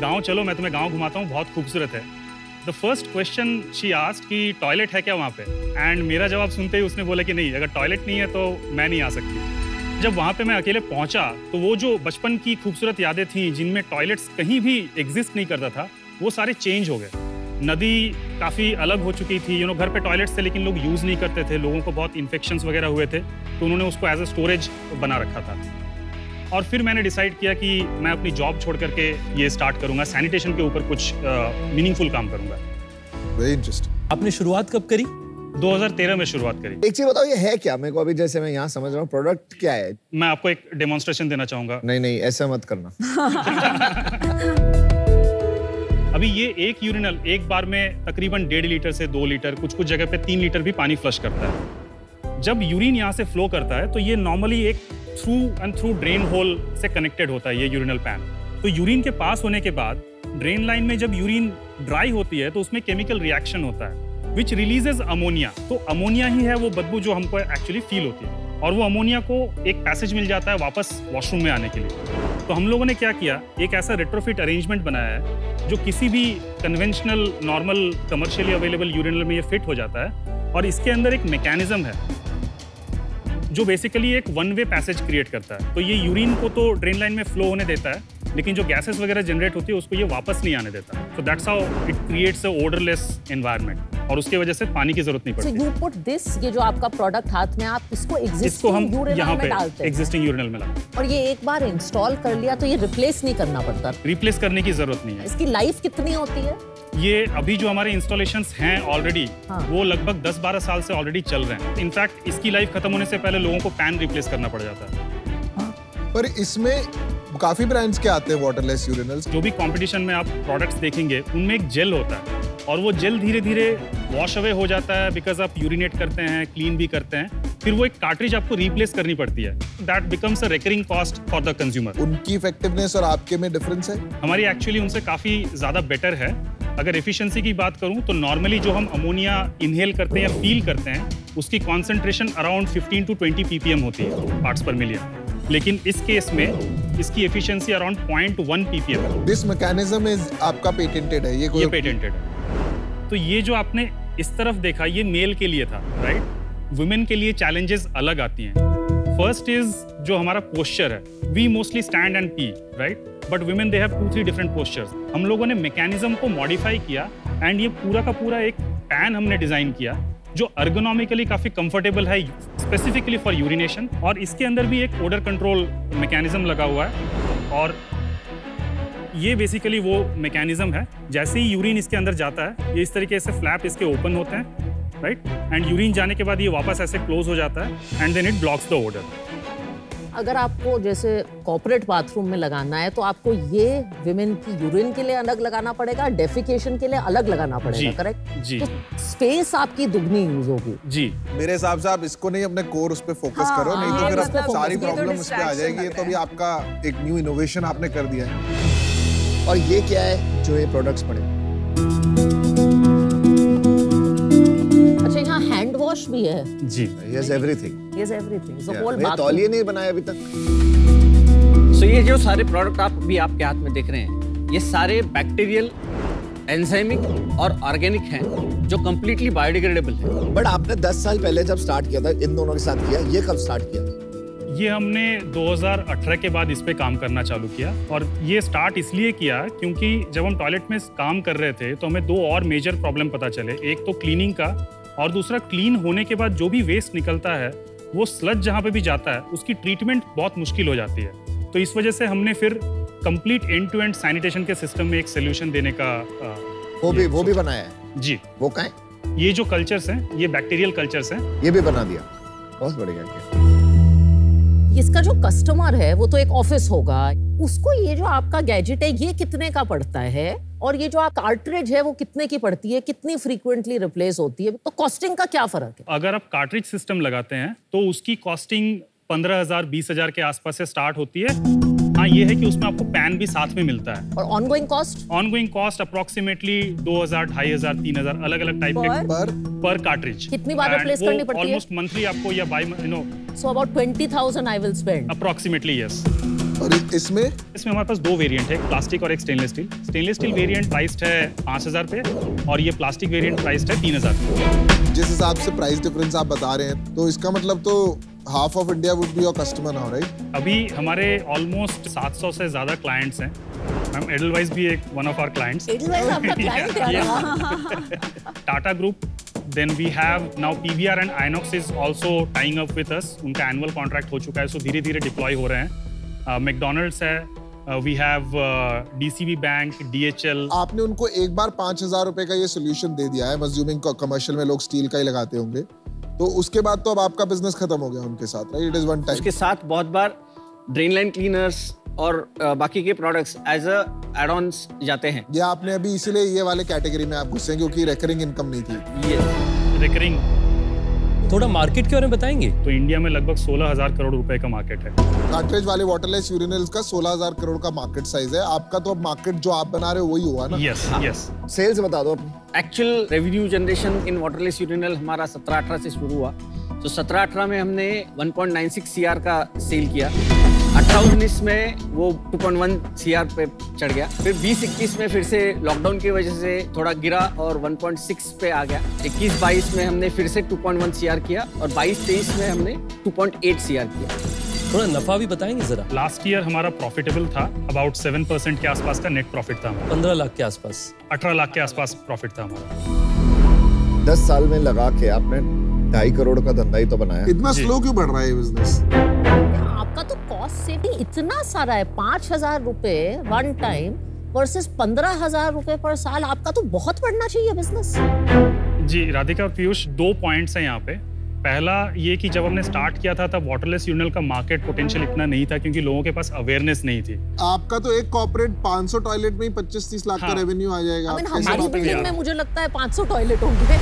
गांव चलो, मैं तुम्हें गांव घुमाता हूँ, बहुत खूबसूरत है। The first question she asked कि टॉयलेट है क्या वहाँ पर, एंड मेरा जवाब सुनते ही उसने बोला कि नहीं, अगर टॉयलेट नहीं है तो मैं नहीं आ सकती। जब वहाँ पे मैं अकेले पहुँचा तो वो जो बचपन की खूबसूरत यादें थीं, जिनमें टॉयलेट्स कहीं भी एग्जिस्ट नहीं करता था, वो सारे चेंज हो गए। नदी काफ़ी अलग हो चुकी थी, यू नो, घर पे टॉयलेट्स थे लेकिन लोग यूज़ नहीं करते थे, लोगों को बहुत इन्फेक्शंस वगैरह हुए थे, तो उन्होंने उसको एज अ स्टोरेज बना रखा था। और फिर मैंने डिसाइड किया कि मैं अपनी जॉब छोड़ करके ये स्टार्ट करूँगा, सैनिटेशन के ऊपर कुछ मीनिंगफुल uh, काम करूँगा। Very interesting. आपने शुरुआत कब करी? दो हज़ार तेरह में शुरुआत करी। एक चीज बताओ, ये है क्या? मेरे को अभी जैसे मैं यहाँ समझ रहा हूँ प्रोडक्ट क्या है। मैं आपको एक डेमोन्स्ट्रेशन देना चाहूंगा। नहीं नहीं, ऐसा मत करना। अभी ये एक यूरिनल एक बार में तकरीबन डेढ़ लीटर से दो लीटर, कुछ कुछ जगह पे तीन लीटर भी पानी फ्लश करता है। जब यूरिन यहाँ से फ्लो करता है तो ये नॉर्मली एक through and through drain hole से कनेक्टेड होता है ये यूरिनल पैन। तो यूरिन के पास होने के बाद ड्रेन लाइन में जब यूरिन ड्राई होती है तो उसमें केमिकल रिएक्शन होता है विच रिलीजेज अमोनिया। तो अमोनिया ही है वो बदबू जो हमको एक्चुअली फील होती है, और वो अमोनिया को एक पैसेज मिल जाता है वापस वॉशरूम में आने के लिए। तो हम लोगों ने क्या किया, एक ऐसा रेट्रोफिट अरेंजमेंट बनाया है जो किसी भी conventional normal commercially available urinal में ये फिट हो जाता है, और इसके अंदर एक मैकेनिज्म है जो बेसिकली एक वन वे पैसेज क्रिएट करता है। तो ये यूरिन को तो ड्रेन लाइन में फ्लो होने देता है, लेकिन जो गैसेस वगैरह जनरेट होती है उसको ये वापस नहीं आने देता। So that's how it creates a odourless environment, और उसके वजह से पानी की जरूरत नहीं पड़ती। So you put this, ये जो आपका प्रोडक्ट हाथ में, आप इसको existing urinal में डालते हैं। existing urinal में डालते हैं। और ये एक बार इंस्टॉल कर लिया तो ये रिप्लेस नहीं करना पड़ता। रिप्लेस करने की जरूरत नहीं है। इसकी लाइफ कितनी होती है? ये अभी जो हमारे इंस्टॉलेशंस हैं ऑलरेडी, हाँ, वो लगभग दस बारह साल से ऑलरेडी चल रहे हैं। इनफैक्ट इसकी लाइफ खत्म होने से पहले लोगों को पैन रिप्लेस करना पड़ जाता है। पर इसमें काफी ब्रांड्स के आते हैं वाटरलेस यूरिनल्स। जो भी कंपटीशन में आप प्रोडक्ट्स देखेंगे उनमें एक जेल होता है, और वो जेल धीरे धीरे वॉश अवे हो जाता है बिकॉज आप यूरिनेट करते हैं, क्लीन भी करते हैं, फिर वो एक कार्ट्रिज आपको रिप्लेस करनी पड़ती है। That becomes a recurring cost for the consumer. उनकी इफेक्टिवनेस और आपके में डिफरेंस है? हमारी एक्चुअली उनसे काफ़ी ज़्यादा बेटर है। अगर एफिशिएंसी की बात करूँ तो नॉर्मली जो हम अमोनिया इनहेल करते हैं या फील करते हैं उसकी concentration around fifteen to twenty P P M होती है, पार्ट्स पर मिलियन, लेकिन इस केस में इसकी efficiency around point one PPM है। दिस मैकेनिज्म इज आपका पेटेंटेड है? ये कोई पेटेंटेड है। तो ये जो आपने इस तरफ देखा ये मेल के लिए था, राइट? वुमेन के लिए चैलेंजेस अलग आती हैं। फर्स्ट इज जो हमारा पोस्चर है, we mostly stand and pee, right? But women they have two three different postures. हम लोगों ने मैकेनिज्म को मॉडिफाई किया एंड ये पूरा का पूरा एक पैन हमने डिजाइन किया जो अर्गोनॉमिकली काफ़ी कंफर्टेबल है स्पेसिफिकली फॉर यूरिनेशन, और इसके अंदर भी एक ओडर कंट्रोल मैकेनिज्म लगा हुआ है। और ये बेसिकली वो मैकेनिज्म है, जैसे ही यूरिन इसके अंदर जाता है ये इस तरीके से फ्लैप इसके ओपन होते हैं, राइट? एंड यूरिन जाने के बाद ये वापस ऐसे क्लोज हो जाता है and then it blocks the odour. अगर आपको जैसे कॉर्पोरेट बाथरूम में लगाना है तो आपको ये विमेन की यूरिन के लिए अलग लगाना पड़ेगा, डेफिकेशन के लिए अलग लगाना पड़ेगा, करेक्ट? जी। तो स्पेस आपकी दुगनी यूज होगी। जी। मेरे हिसाब से आप इसको नहीं, अपने कोर उस पे फोकस हाँ, करो, नहीं तो फिर मतलब आप सारी प्रॉब्लम उस पे आ जाएगी। ये तो भी आपका एक न्यू इनोवेशन आपने कर दिया है। और ये क्या है जो ये प्रोडक्ट्स पड़े? अच्छा, यहाँ हैंड वॉश भी है? जी, yes, everything. Yes, everything. So yeah, whole bathroom. तौलिया नहीं बनाया अभी तक। So ये जो सारे प्रोडक्ट आप भी आपके हाथ में देख रहे हैं, ये सारे बैक्टीरियल, एंजाइमिक और ऑर्गेनिक हैं, जो कम्प्लीटली बायोडिग्रेडेबल हैं। बट आपने दस साल पहले जब स्टार्ट किया था इन दोनों के साथ किया, ये कब स्टार्ट किया? ये हमने दो हज़ार अठारह के बाद इस पे काम करना चालू किया, और ये स्टार्ट इसलिए किया क्योंकि जब हम टॉयलेट में काम कर रहे थे तो हमें दो और मेजर प्रॉब्लम पता चले, एक तो क्लीनिंग का, और दूसरा क्लीन होने के बाद जो भी वेस्ट निकलता है वो स्लज जहाँ पे भी जाता है उसकी ट्रीटमेंट बहुत मुश्किल हो जाती है। तो इस वजह से हमने फिर complete end to end sanitation के सिस्टम में एक सोल्यूशन देने का आ, वो भी वो भी बनाया है। जी। वो क्या है? ये जो कल्चर्स हैं ये बैक्टीरियल कल्चर्स हैं। ये भी बना दिया, बहुत बढ़िया। इसका जो कस्टमर है वो तो एक ऑफिस होगा, उसको ये जो आपका गैजेट है ये कितने का पड़ता है और ये जो आप कार्ट्रिज है वो कितने की पड़ती है, कितनी फ्रीक्वेंटली रिप्लेस होती है, तो कॉस्टिंग का क्या फर्क है? अगर आप कार्ट्रिज सिस्टम लगाते हैं तो उसकी कॉस्टिंग पंद्रह हजार बीस हजार के आसपास से स्टार्ट होती है। हाँ, ये है कि उसमें आपको पैन भी साथ में मिलता है। और ongoing cost? Ongoing cost approximately दो हजार, ढाई हजार, तीन हजार अलग अलग टाइप के पर पर कार्ट्रिज। कितनी बार रिप्लेस करनी पड़ती है? ऑलमोस्ट मंथली आपको या by you know. So about twenty thousand I will spend. Approximately yes. और इसमें इसमें हमारे पास दो वेरिएंट है, प्लास्टिक और एक stainless steel. Stainless steel variant priced है पाँच हजार पे और ये प्लास्टिक वेरिएंट प्राइस्ड है तीन हजार पे। जिस हिसाब से प्राइस डिफरेंस आप बता रहे हैं तो इसका मतलब तो half of India would be your customer now, right? अभी हमारे almost सात सौ से ज़्यादा clients हैं। मैम Edelweiss भी एक one of our clients। Edelweiss आपका client है। Tata Group, then we have now P V R and Inox is also tying up with us। उनका annual contract हो चुका है, so धीरे-धीरे deploy हो रहे हैं। McDonald's है, we have D C B Bank, D H L। आपने उनको एक बार पाँच हजार रुपए का ये solution दे दिया है, assuming commercial में लोग steel का ही लगाते होंगे। तो उसके बाद तो अब आपका बिजनेस खत्म हो गया उनके साथ, right? It is one time. उसके साथ बहुत बार ड्रेन लाइन क्लीनर्स और बाकी के products as a add on जाते हैं। ये आपने अभी इसीलिए ये वाले कैटेगरी में आप घुसे क्योंकि रेकरिंग इनकम नहीं थी। ये रेकरिंग। थोड़ा मार्केट के बारे में बताएंगे? तो इंडिया में लगभग सोलह हजार करोड़ रुपए का मार्केट है। कार्ट्रिज वाले वाटरलेस यूरिनल्स का सोलह हजार करोड़ का मार्केट साइज है। आपका तो अब मार्केट जो आप बना रहे हो वही हुआ ना? Yes yes. सेल्स बता दो। Actual revenue generation in waterless urinal हमारा सत्रह अठारह से शुरू हुआ। तो सत्रह अठारह में हमने one point nine six CR का सेल किया। अठारह उन्नीस में वो टू पॉइंट वन सीआर पे चढ़ गया। फिर बीस इक्कीस में फिर से लॉकडाउन की वजह से थोड़ा गिरा और वन पॉइंट सिक्स पे आ गया। इक्कीस बाईस में हमने फिर से टू पॉइंट वन सीआर किया और बाईस तेईस में हमने टू पॉइंट एट सीआर किया। थोड़ा नफा भी बताएंगे जरा? लास्ट ईयर हमारा प्रॉफिटेबल था, अबाउट सेवन परसेंट के आसपास का नेट प्रॉफिट था हमारा। पंद्रह लाख के आसपास, अठारह लाख के आसपास प्रॉफिट था हमारा। दस साल में लगा के आपने ढाई करोड़ का धंधा ही तो बनाया। इतना स्लो क्यों बढ़ रहा है बिजनेस? आपका तो कॉस्ट सेविंग इतना सारा है, पाँच हजार रुपए वन टाइम वर्सेस पंद्रह हजार रुपए पर साल। आपका तो बहुत बढ़ना चाहिए बिजनेस। जी राधिका और पीयूष, दो पॉइंट्स हैं यहाँ पे। पहला ये कि जब हमने स्टार्ट किया था तब वाटरलेस यूरिनल का मार्केट पोटेंशियल इतना नहीं था क्योंकि लोगों के पास अवेयरनेस नहीं थी। आपका तो एक कॉर्पोरेट पाँच सौ टॉयलेट में ही पच्चीस तीस लाख का रेवेन्यू आ जाएगा। हमारी बिल्डिंग में मुझे लगता है पाँच सौ टॉयलेट होंगे।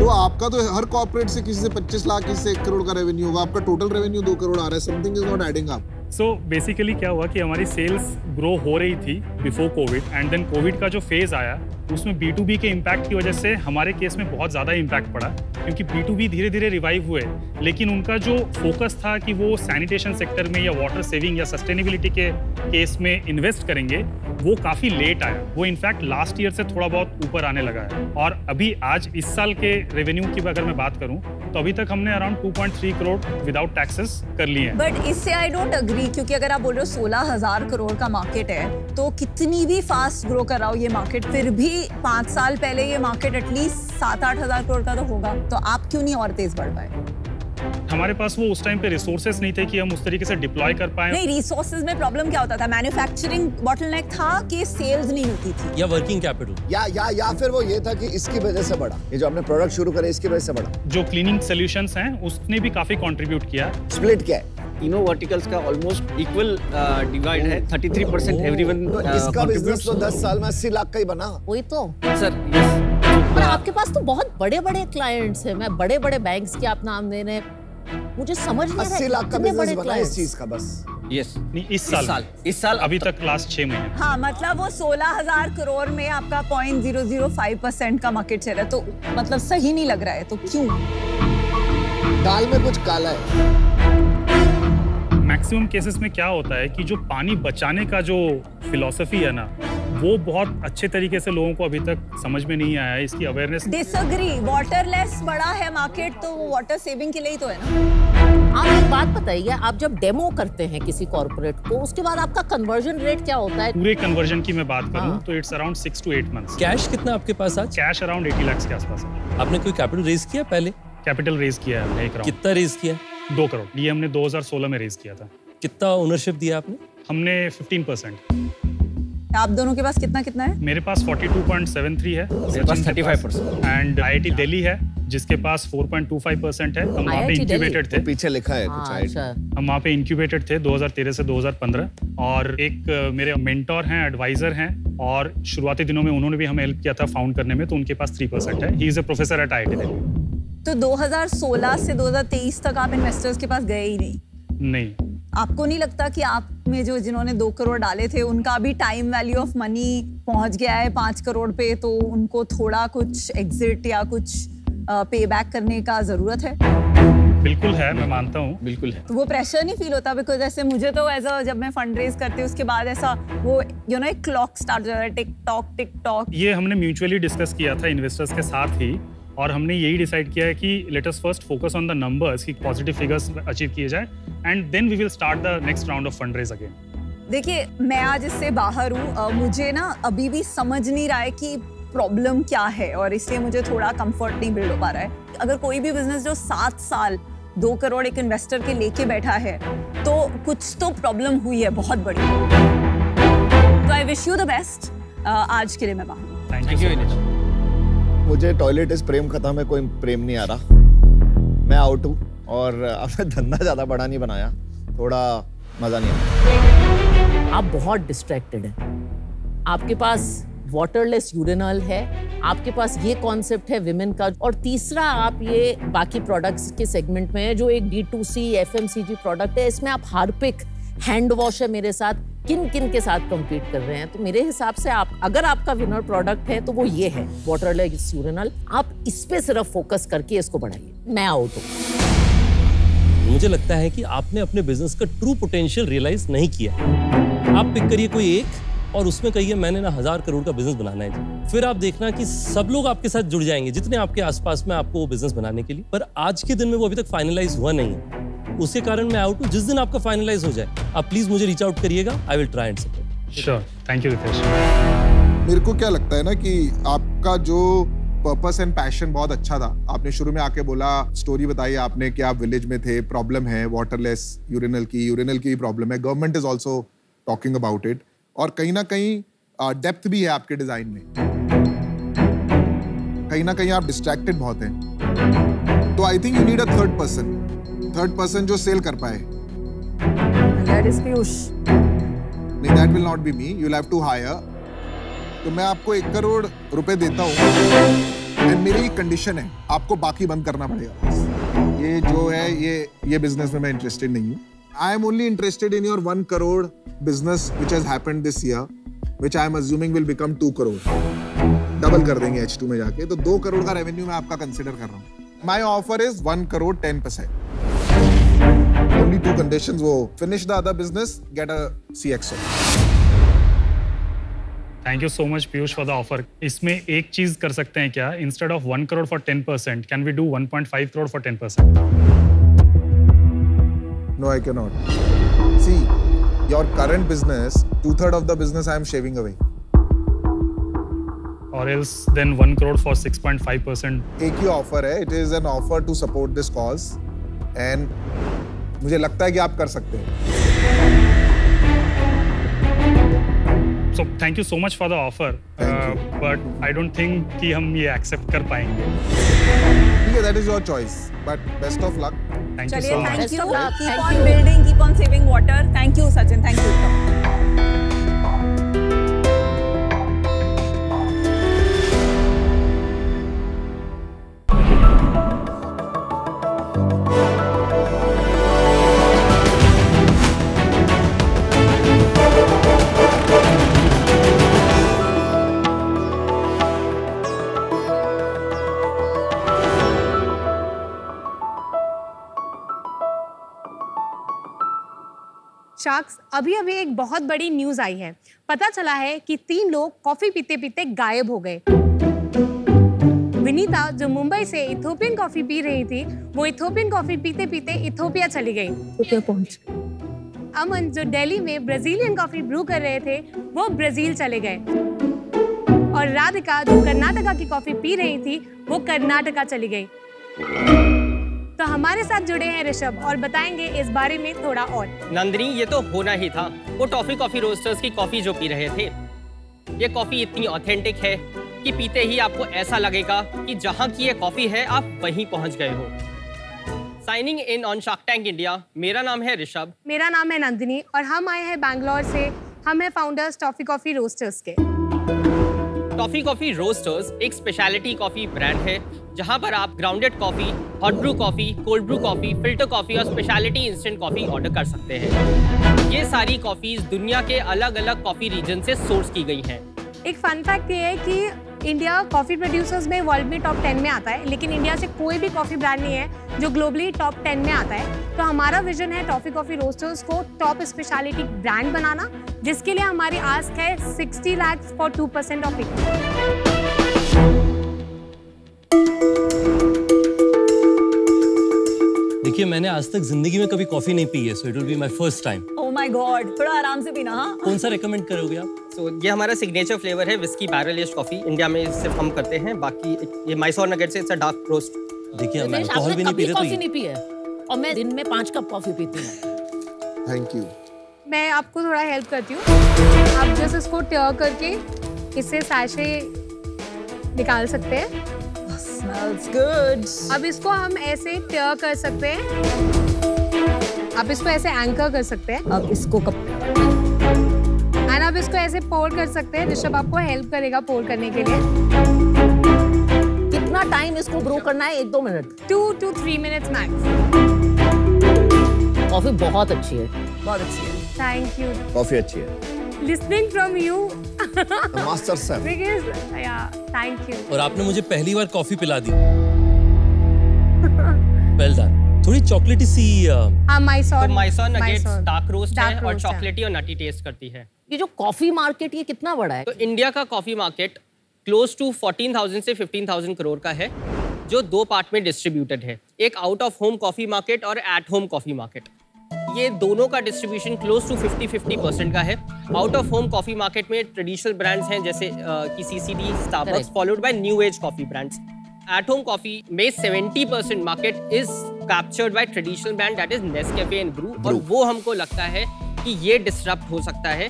तो आपका तो हर कॉर्पोरेट से किसी से पच्चीस लाख, किसी से एक करोड़ का रेवेन्यू होगा। आपका टोटल रेवेन्यू दो करोड़ आ रहा है। Something is not adding up. So basically क्या हुआ कि हमारी सेल्स ग्रो हो रही थी before Covid and then Covid का जो फेज आया उसमें बी टू बी के इम्पैक्ट की वजह से हमारे केस में बहुत ज़्यादा इम्पैक्ट पड़ा क्योंकि बी टू बी धीरे धीरे रिवाइव हुए, लेकिन उनका जो फोकस था कि वो सैनिटेशन सेक्टर में या वाटर सेविंग या सस्टेनेबिलिटी के केस में इन्वेस्ट करेंगे, वो काफ़ी लेट आया। वो इनफैक्ट लास्ट ईयर से थोड़ा बहुत ऊपर आने लगा है। और अभी आज इस साल के रेवेन्यू की अगर मैं बात करूँ तो अभी तक हमने around two point three crore without taxes कर लिए हैं। बट इससे आई डोंट अग्री क्योंकि अगर आप बोल रहे हो सोलह हजार करोड़ का मार्केट है तो कितनी भी फास्ट ग्रो कराओ ये मार्केट, फिर भी पाँच साल पहले ये मार्केट एटलीस्ट सात आठ हजार करोड़ का तो होगा। तो आप क्यों नहीं और तेज बढ़ पाए? हमारे पास वो उस टाइम पे रिसोर्सेज नहीं थे कि हम उस तरीके से डिप्लॉय कर पाए। नहीं, रिसोर्सेज में प्रॉब्लम क्या होता था? मैन्युफैक्चरिंग बॉटलनेक था कि सेल्स नहीं होती थी या वर्किंग कैपिटल या या या फिर वो ये था कि इसकी वजह से बढ़ा। ये जो हमने प्रोडक्ट शुरू करे इसकी वजह से बढ़ा। जो क्लीनिंग सॉल्यूशंस हैं उसने भी काफी कंट्रीब्यूट किया। स्प्लिट क्या है? तीनों वर्टिकल्स का ऑलमोस्ट इक्वल डिवाइड है। तैंतीस परसेंट एवरीवन। इसका बिजनेस तो दस साल में अस्सी लाख का ही बना। वही तो सर। यस, पर आपके पास तो बहुत बड़े बड़े क्लाइंट्स हैं। मैं बड़े बड़े बैंक्स के आप नाम दे रहे हैं, मुझे समझ नहीं आ रहा है। अस्सी लाख का बिजनेस बना इस चीज का बस। यस नहीं, इस साल इस साल, इस साल अभी तक लास्ट छह महीने। हाँ, मतलब वो सोलह हजार करोड़ में आपका point zero zero five percent का मार्केट शेयर है तो मतलब सही नहीं लग रहा है। तो क्यों? दाल में कुछ काला है। मैक्सिमम केसेस में क्या होता है कि जो पानी बचाने का जो फिलॉसफी है ना वो बहुत अच्छे तरीके से लोगों को अभी तक समझ में नहीं आया है। इसकी अवेयरनेस। डिसएग्री। वाटरलेस बड़ा है मार्केट तो वाटर सेविंग के लिए ही तो है ना। आप एक बात बताइए, आप जब डेमो करते हैं किसी कॉर्पोरेट को उसके बाद आपका कन्वर्जन रेट क्या होता है? पूरे कन्वर्जन की मैं बात करूँ तो it's around six to eight month. Cash कितना आपके पास आज? कैश अराउंड एटी लाख के आसपास। आपने कोई कैपिटल रेज किया पहले? कैपिटल रेज किया है। कितना रेज किया? दो करोड़। ये हमने दो हजार सोलह में रेज किया था। कितना ओनरशिप दिया आपने? हमने पंद्रह परसेंट। आप दोनों के पास कितना कितना है? मेरे पास बयालीस पॉइंट सेवन थ्री है, मेरे पास पैंतीस percent and I I T Delhi है जिसके पास four point two five percent है, हम वहाँ पे इंक्यूबेटेड थे। पीछे लिखा है कुछ, हम वहाँ पे इंक्यूबेटेड थे दो हज़ार तेरह से दो हज़ार पंद्रह। और एक मेरे मेंटोर हैं, एडवाइजर हैं, और शुरुआती दिनों में उन्होंने भी हमें हेल्प किया था फाउंड करने में, तो उनके पास थ्री परसेंट है। He is a professor at I I T Delhi. तो दो हज़ार सोलह से दो हज़ार तेईस तक आप इन्वेस्टर्स के पास गए ही नहीं? नहीं। आपको नहीं लगता कि आप में जो जिन्होंने दो करोड़ डाले थे उनका भी टाइम वैल्यू ऑफ मनी पहुंच गया है पाँच करोड़ पे, तो उनको थोड़ा कुछ एग्जिट या कुछ पे बैक करने का जरूरत है? बिल्कुल है, मैं मानता हूँ बिल्कुल है। तो वो प्रेशर नहीं फील होता? बिकॉज ऐसे मुझे तो एज जब मैं फंड रेज करती हूँ उसके बाद ऐसा वो यू नो एक क्लॉक स्टार्ट हो जाता है, टिक टॉक टिक टॉक। ये हमने म्यूचुअली डिस्कस किया था इन्वेस्टर्स के साथ ही, और हमने यही डिसाइड किया है कि let us first focus on the numbers, कि पॉजिटिव फिगर्स अचीव किए जाए, and then we will start the next round of fund raise again. देखिए, मैं आज इससे बाहर हूँ, मुझे ना अभी भी समझ नहीं रहा है कि प्रॉब्लम क्या है, और इसलिए मुझे थोड़ा कंफर्ट नहीं बिल्ड हो पा रहा है। अगर कोई भी बिजनेस जो सात साल दो करोड़ एक इन्वेस्टर के लेके बैठा है, तो कुछ तो प्रॉब्लम हुई है बहुत बड़ी। तो I wish you the best. आज के लिए मैं बाहर। Thank you. मुझे टॉयलेट इस प्रेम खत्म है, कोई प्रेम नहीं आ रहा। मैं आउट हूँ और अपना धंधा ज़्यादा बड़ा नहीं बनाया, थोड़ा मज़ा नहीं आया। आप बहुत डिस्ट्रैक्टेड हैं, आपके पास वाटरलेस यूरिनल है, आपके पास ये कॉन्सेप्ट है विमेन का, और तीसरा आप ये बाकी प्रोडक्ट्स के सेगमेंट में है जो एक D to C F M C G product है, इसमें आप हार्पिक हैंड वॉश है मेरे साथ, किन किन के साथ कम्पीट कर रहे हैं। तो मेरे हिसाब से आप अगर आपका विनर प्रोडक्ट है तो वो ये है वाटरलेस यूरिनल। आप इस पे सिर्फ फोकस करके इसको बढ़ाइए। मैं आउट हूँ। मुझे लगता है कि आपने अपने बिजनेस का ट्रू पोटेंशियल रियलाइज नहीं किया। आप पिक करिए कोई एक और उसमें कहिए मैंने ना हजार करोड़ का बिजनेस बनाना है, फिर आप देखना कि सब लोग आपके साथ जुड़ जाएंगे जितने आपके आसपास में आपको वो बिजनेस बनाने के लिए। पर आज के दिन में वो अभी तक फाइनलाइज हुआ नहीं है, उसके कारण मैं आउट हूँ। जिस दिन आपका फाइनलाइज हो जाए आप प्लीज मुझे रीच आउट करिएगा, I will try and support. Sure, thank you Ritesh. मेरे को क्या लगता है ना कि आपका जो पर्पस एंड पैशन बहुत अच्छा था। आपने शुरू में आके बोला, स्टोरी बताई आपने कि आप विलेज में थे, प्रॉब्लम है वाटरलेस यूरिनल की, यूरिनल की प्रॉब्लम है, government is also talking about it, और कहीं ना कहीं डेप्थ भी है आपके डिजाइन में। कहीं ना कहीं आप डिस्ट्रैक्टेड बहुत हैं, तो I think you need a third person third person जो सेल कर पाए। That is Peyush. नहीं, that will not be me. You'll have to hire. तो मैं आपको एक करोड़ रुपए देता हूँ, मेरी कंडीशन है आपको बाकी बंद करना पड़ेगा। ये जो है ये ये बिजनेस में मैं इंटरेस्टेड नहीं हूँ। I am only interested in your one crore business which has happened this year, which I am assuming will become two crore. Double कर देंगे एच टू में जाके, तो दो करोड़ का रेवेन्यू मैं आपका कंसिडर कर रहा हूँ। My offer is one crore ten percent. Only two conditions wo finish the other business, get a C X O. Thank you so much Peyush for the offer. इसमें एक चीज कर सकते हैं क्या, instead of one crore for ten percent, can we do one point five crore for ten percent? No, I cannot. See, your current business, two third of the business I am shaving away. Or else then one crore for six point five percent. एक ही offer है, it is an offer to support this cause, and मुझे लगता है कि आप कर सकते हैं। So thank you so much for the offer, uh, but I don't think कि हम ये accept कर पाएंगे। ठीक है, that is your choice, but best of luck. Thank you so much. Best of luck. Keep on building, keep on saving water. Thank you, Sachin. Thank you. Sharks, अभी अभी एक बहुत बड़ी न्यूज आई है। पता चला है कि तीन लोग कॉफी पीते पीते गायब हो गए। विनीता जो मुंबई से इथोपियन कॉफी पी रही थी, वो इथोपियन कॉफी पीते पीते इथोपिया चली गई। इथोपिया पहुंच गई। अमन जो दिल्ली में ब्राजीलियन कॉफी ब्रू कर रहे थे, वो ब्राजील चले गए। और राधिका जो कर्नाटका की कॉफी पी रही थी, वो कर्नाटका चली गई। तो हमारे साथ जुड़े हैं ऋषभ और बताएंगे इस बारे में थोड़ा और। नंदिनी, ये तो होना ही था। वो टॉफी कॉफी रोस्टर्स की कॉफी जो पी रहे थे, ये कॉफी इतनी ऑथेंटिक है, कि पीते ही आपको ऐसा लगेगा कि जहां की ये कॉफी है आप वहीं पहुंच गए हो। Signing in on shark tank India. मेरा नाम है ऋषभ। मेरा नाम है नंदिनी और हम आए हैं बैंगलोर से। हम हैं फाउंडर्स टॉफी कॉफी रोस्टर्स के। टॉफी कॉफी रोस्टर्स एक स्पेशलिटी कॉफी ब्रांड है जहां पर आप grounded coffee, hot brew coffee, cold brew coffee, filter coffee और स्पेशलिटी इंस्टेंट कॉफी ऑर्डर कर सकते हैं। ये सारी कॉफीज दुनिया के अलग अलग कॉफी रीजन से सोर्स की गई हैं। एक फन फैक्ट ये है कि इंडिया कॉफी प्रोड्यूसर्स में वर्ल्ड में टॉप टेन में आता है, लेकिन इंडिया से कोई भी कॉफी ब्रांड नहीं है जो ग्लोबली टॉप टेन में आता है। तो हमारा विजन है टॉफी कॉफी रोस्टर्स को टॉप स्पेशलिटी ब्रांड बनाना, जिसके लिए हमारी आस्क है sixty lakh for two percent of equity. देखिए, मैंने आज तक जिंदगी में कभी कॉफी नहीं पी है, so it will be my first time. Oh my God, थोड़ा आराम से पीना। हाँ, कौन सा रेकमेंड करोगे आप? So, ये हमारा सिग्नेचर फ्लेवर है whisky barrel aged coffee. India में सिर्फ हम करते हैं, बाकी ये मैसूर नगेट्स से इट्स अ डार्क रोस्ट। देखिए, मैं अल्कोहल भी नहीं पी रही, कॉफी नहीं पी है और मैं दिन में पांच कप कॉफी पीती हूं। Thank you. मैं आपको थोड़ा हेल्प करती हूँ। आप जस्ट इसको टियर करके इससे सैशे निकाल सकते हैं। Smells good. अब इसको हम ऐसे टियर कर सकते हैं। आप इसको ऐसे एंकर कर सकते हैं। अब इसको कप एंड आप इसको ऐसे पोर कर सकते हैं। ऋषभ आपको हेल्प करेगा पोर करने के लिए। कितना टाइम इसको ब्रू करना है? एक दो minute, two two three minutes max. Coffee बहुत अच्छी है, बहुत अच्छी है। Thank you. कॉफी अच्छी है। Listening from you master sir. Thank you. और आपने मुझे पहली बार कॉफी पिला दी। Well done. थोड़ी चॉकलेटी सी मैसूर नगेट्स डार्क रोस्ट है और चॉकलेटी और नटी टेस्ट करती है। ये जो कॉफी मार्केट, ये कितना बड़ा है? तो इंडिया का कॉफी मार्केट क्लोज टू चौदह हज़ार से पंद्रह हज़ार करोड़ का है, जो दो पार्ट में डिस्ट्रीब्यूटेड है, एक out of home coffee market और एट होम कॉफी मार्केट। ये दोनों का distribution close to fifty fifty percent का है। Out of home coffee market में ट्रेडिशनल ब्रांड्स हैं जैसे की CCD, Starbucks, followed by new age coffee brands. At home coffee में seventy percent market is captured by traditional brand that is Nescafe and Brew, और वो हमको लगता है कि ये disrupt हो सकता है।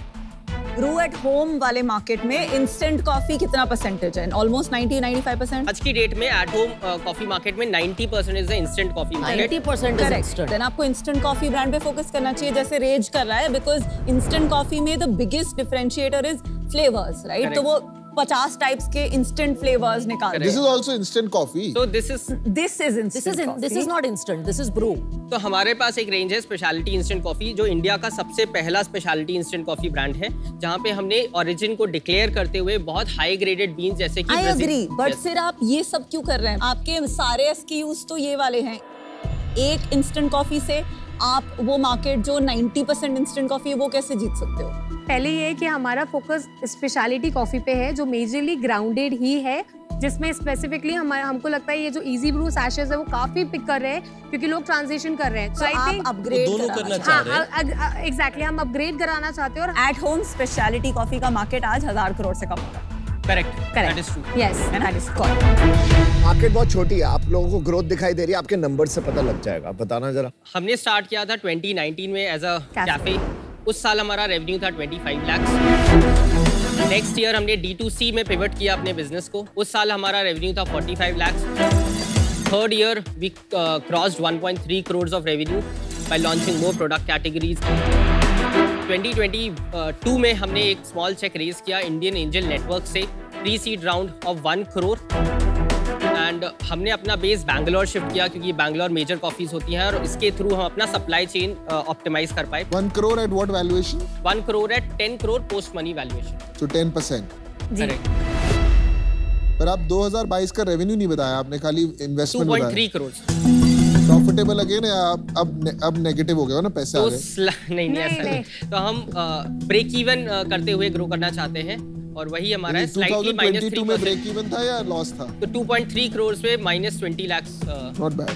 Brew at home वाले market में instant coffee कितना percentage है? Almost ninety ninety-five percent। आज की date में at home uh, coffee market में ninety percent is the instant coffee market. ninety percent is instant। Then आपको instant coffee brand पे focus करना चाहिए जैसे Rage कर रहा है, because instant coffee में the biggest differentiator is flavors, right? Correct. तो वो पचास टाइप्स के इंस्टेंट फ्लेवर्स निकाल। This is also instant coffee. So this is this is this is this is not instant, this is Bru. तो हमारे पास एक रेंज है स्पेशलिटी इंस्टेंट कॉफी, जो इंडिया का सबसे पहला स्पेशलिटी इंस्टेंट कॉफी ब्रांड है, जहां पे हमने ओरिजिन को डिक्लेयर करते हुए बहुत हाई ग्रेडेड बीन्स जैसे कि आई एग्री, बट सर आप ये सब क्यों कर रहे हैं? आपके सारे एसक्यूज तो ये वाले हैं। एक इंस्टेंट कॉफी से आप वो मार्केट जो ninety percent इंस्टेंट कॉफी है वो कैसे जीत सकते हो? पहले ये कि हमारा फोकस स्पेशलिटी कॉफी पे है जो मेजरली ग्राउंडेड ही है, जिसमें स्पेसिफिकली हमारा हमको लगता है ये जो इजी ब्रू सैशेस है वो काफी पिक कर रहे हैं क्योंकि लोग ट्रांजिशन कर रहे हैं। तो आई थिंक दोनों करना चाह रहे हैं। एग्जैक्टली, हम अपग्रेड कराना चाहते हैं और एट होम स्पेशलिटी कॉफी का मार्केट आज हजार करोड़ से कम होगा। Correct. Correct. That is true. Yes, and that is correct. Market बहुत छोटी है, आप लोगों को ग्रोथ दिखाई दे रही है, आपके नंबर से पता लग जाएगा। बताना जरा। हमने स्टार्ट किया था twenty nineteen में एज अ कैफे। उस साल हमारा रेवेन्यू था twenty-five लाख। नेक्स्ट ईयर हमने D टू C में पिवट किया अपने बिजनेस को। उस साल हमारा रेवेन्यू था forty-five lakh. Third year we crossed one point three crore of revenue by launching more product categories. twenty twenty-two में हमने एक स्मॉल चेक रेज किया इंडियन एंजल नेटवर्क से, pre seed round of one crore and हमने अपना बेस बैंगलोर शिफ्ट किया क्योंकि Bangalore major coffees होती हैं और इसके थ्रू हम अपना सप्लाई चेन ऑप्टिमाइज कर पाए। One crore at what valuation? One crore at ten crore post money valuation. तो टेन परसेंट पर आप दो हज़ार बाईस का रेवेन्यू नहीं बताया आपने, खाली इन्वेस्टमेंट बताया। two point three crore. Profitable again है? आप अब अब नेगेटिव हो गए हो ना, पैसे आ गए? नहीं नहीं ऐसा नहीं। तो हम ब्रेक इवन करते हुए ग्रो करना चाहते हैं और वही हमारा है। स्लाइटली माइनस twenty-two में ब्रेक इवन था या लॉस था? तो two point three करोड़ पे minus twenty lakh. Not bad.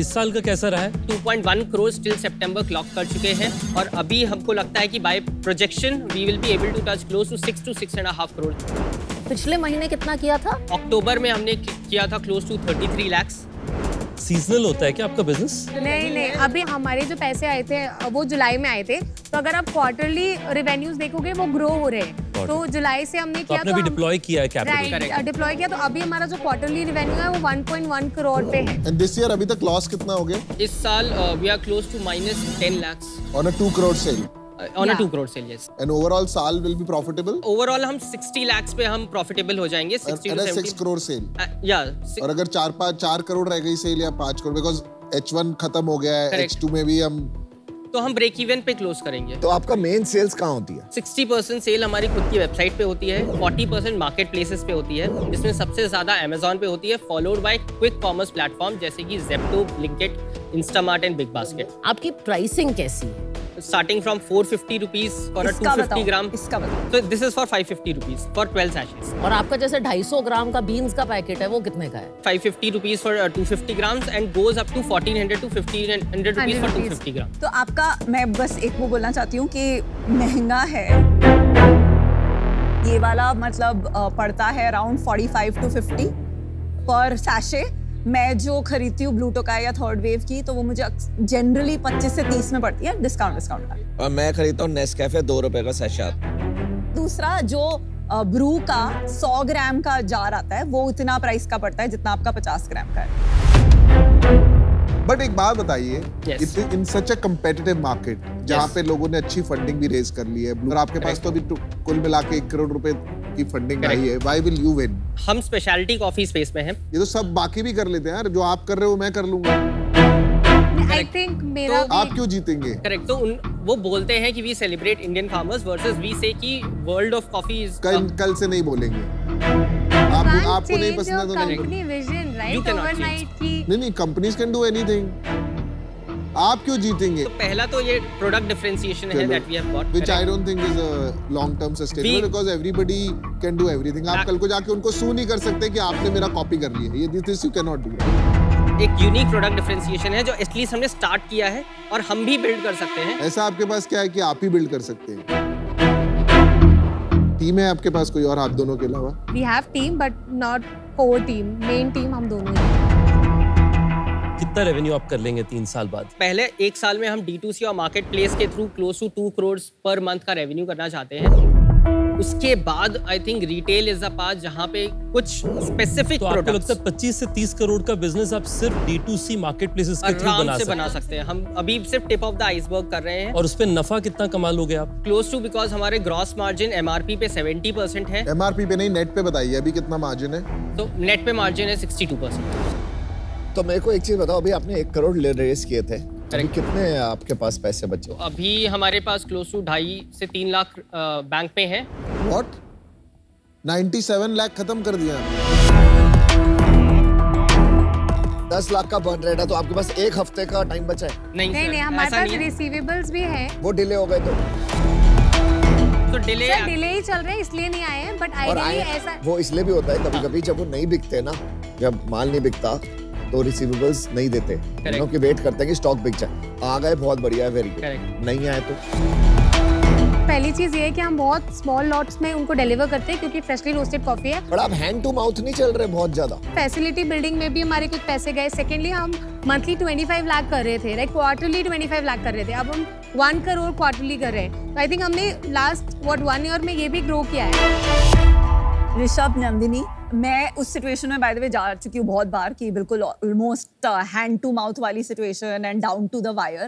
इस साल का कैसा रहा है? two point one crore till September clock कर चुके हैं और अभी हमको लगता है कि by projection we will be able to touch close to six to six and a half crore. पिछले महीने कितना किया था? अक्टूबर में हमने किया था close to thirty three lakh. Seasonal होता है क्या आपका बिजनेस? नहीं नहीं, अभी हमारे जो पैसे आए थे वो जुलाई में आए थे, तो अगर आप क्वार्टरली रेवेन्यूज देखोगे वो ग्रो हो रहे हैं, तो जुलाई से हमने तो किया तो भी डिप्लॉय किया है कैपिटल, डिप्लॉय किया, तो अभी हमारा जो क्वार्टरली रेवेन्यू है वो वन पॉइंट वन करोड़ पे है। एंड दिस ईयर अभी तक लॉस कितना हो गया? इस साल we are close to minus ten lakhs on a two crore sale. On yeah. a two crore sale, yes. And overall, साल will be profitable? Overall, हम sixty lakhs पे हम profitable हो जाएंगे। six crore sale. Uh, yeah. six... और अगर चार पाँच चार करोड़ रह गई sale या पाँच करोड़, because H one खत्म हो गया है, H two में भी हम तो हम ब्रेक इवन पे क्लोज करेंगे। तो आपका मेन सेल्स कहाँ होती है? सिक्सटी परसेंट सेल हमारी खुद की वेबसाइट पे होती है, फोर्टी परसेंट मार्केट प्लेसेस पे होती है, जिसमें सबसे ज्यादा Amazon पे होती है, followed by quick commerce platform जैसे कि Zepto, Blinkit, Instamart and Big Basket. आपकी प्राइसिंग कैसी है? Starting from four fifty rupees for a two hundred fifty gram. इसका बताओ। So this is for five fifty rupees for twelve sachets. और आपका जैसे two hundred fifty gram का beans का पैकेट है वो कितने का है? five fifty rupees for two hundred fifty grams and goes up to fourteen hundred to fifteen hundred rupees for two hundred fifty grams. तो आपका, मैं बस एक वो बोलना चाहती हूँ कि महंगा है। ये वाला मतलब पड़ता है around forty-five to fifty per sachet. मैं जो खरीदती हूँ ब्लू टोकाई या थर्ड वेव की, तो वो मुझे जनरली पच्चीस से तीस में पड़ती है, डिस्काउंट डिस्काउंट। और मैं खरीदता हूँ नेस्कैफे दो रुपए का सैशे। दूसरा जो ब्रू का सौ ग्राम का जार आता है वो इतना प्राइस का पड़ता है जितना आपका पचास ग्राम का है। बट एक बात बताइए, इन सच अ कम्पिटिटिव मार्केट जहाँ पे लोगों ने अच्छी फंडिंग भी रेज कर ली है, और आपके पास तो अभी कुल मिला के एक करोड़ रुपए की फंडिंग आई है, why will you win? हम स्पेशलिटी कॉफी स्पेस में हैं। ये तो सब बाकी भी कर लेते हैं यार, जो आप कर रहे हो मैं कर लूंगा। I think मेरा तो भी... आप क्यों जीतेंगे? करेक्ट। तो उन... वो बोलते हैं कि we celebrate Indian farmers versus we say कि वर्ल्ड ऑफ कॉफी इज। कल कल से नहीं बोलेंगे। आप, आपको नहीं पसंद है तो कंपनी विजन राइट ओवरनाइट की। नहीं नहीं, कंपनीज कैन डू एनीथिंग। आप क्यों जीतेंगे? तो पहला तो ये प्रोडक्ट डिफरेंशिएशन है that we have got, which I don't think is a long-term sustainable because everybody can do everything. आप कल को जाके उनको सू नहीं कर सकते कि आपने मेरा कॉपी कर लिया है। ये this you cannot do. एक यूनिक प्रोडक्ट डिफरेंशिएशन है जो एटलीस्ट हमने स्टार्ट किया है और हम भी बिल्ड कर सकते हैं। ऐसा आपके पास क्या है कि आप ही बिल्ड कर सकते हैं? टीम है आपके पास कोई और आप दोनों के अलावा? We have team but not core team. Main team हम दोनों हैं। कितना रेवेन्यू आप कर लेंगे तीन साल बाद? पहले एक साल में हम डी टू सी और मार्केट प्लेस के through close to two crore पर मंथ का रेवेन्यू करना चाहते हैं। उसके बाद I think retail is a part जहाँ पे कुछ स्पेसिफिक तो आपको लगता है पच्चीस से तीस करोड़ का बिजनेस आप सिर्फ D to C market places के थ्रू बना, बना सकते हैं। हम अभी सिर्फ टिप ऑफ द आइसबर्ग कर रहे हैं। और उस पर नफा कितना कमा लोगे आप? क्लोज टू, बिकॉज हमारे ग्रॉस मार्जिन एमआरपी पे सेवेंटी परसेंट है। एमआरपी पे नहीं, नेट पे बताइए अभी कितना मार्जिन है? तो नेट पे मार्जिन है सिक्सटी टू परसेंट। तो मेरे को एक चीज बताओ, अभी आपने एक करोड़ रेस किए थे, अभी कितने आपके पास पैसे बचे? तो अभी हमारे पास क्लोज टू ढाई से तीन लाख बैंक पे हैं। What? सत्तानवे लाख खत्म कर दिया। दस लाख का बर्न रेट है, तो आपके पास एक हफ्ते का टाइम बचा है? नहीं नहीं, नहीं हमारे पास रिसीवेबल्स भी हैं। वो डिले हो गए तो तो डिले डिले ही चल रहे हैं, इसलिए नहीं आए हैं। बट आइडियली ऐसा वो इसलिए भी होता है कभी कभी जब वो नहीं बिकते ना, जब माल नहीं बिकता तो रिसीवेबल्स नहीं देते, उन की वेट करते हैं कि स्टॉक बिक जाए। आ गए बहुत बढ़िया, वेरी गुड। नहीं आए तो पहली चीज ये है कि हम बहुत स्मॉल लॉट्स में उनको डिलीवर करते हैं क्योंकि फ्रेशली रोस्टेड कॉफी है। बट आप हैंड टू माउथ नहीं चल रहे बहुत ज्यादा। फैसिलिटी बिल्डिंग में भी हमारे कुछ पैसे गए। सेकेंडली हम मंथली पच्चीस लाख कर रहे थे, क्वार्टरली पच्चीस लाख कर रहे थे, अब हम वन करोड़ क्वार्टरली कर रहे हैं। तो आई थिंक हमने लास्ट व्हाट वन ईयर में ये भी ग्रो किया है। ऋषभ, नंदिनी, मैं उस सिचुएशन में बाय द वे जा चुकी हूँ बहुत बार कि बिल्कुल ऑलमोस्ट हैंड टू माउथ वाली situation and down to the wire.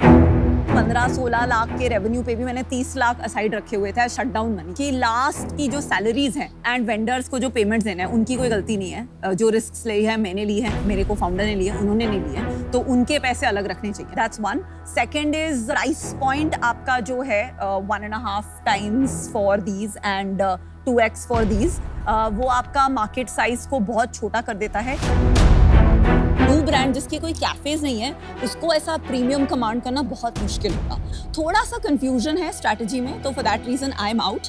पंद्रह सोलह लाख के रेवेन्यू पे भी मैंने तीस लाख असाइड रखे हुए थे शटडाउन मनी कि लास्ट की जो सैलरीज हैं एंड वेंडर्स को जो पेमेंट्स देना है उनकी कोई गलती नहीं है। जो रिस्क ली है मैंने ली है, मेरे को फाउंडर ने लिए, उन्होंने नहीं लिए, तो उनके पैसे अलग रखने चाहिए। That's one. Second is price point आपका जो है one and half times for these and two x for these, वो आपका मार्केट साइज को बहुत छोटा कर देता है। न्यू ब्रांड जिसके कोई कैफेज नहीं है उसको ऐसा प्रीमियम कमांड करना बहुत मुश्किल होगा। थोड़ा सा कंफ्यूजन है स्ट्रैटेजी में, तो for that reason I am out,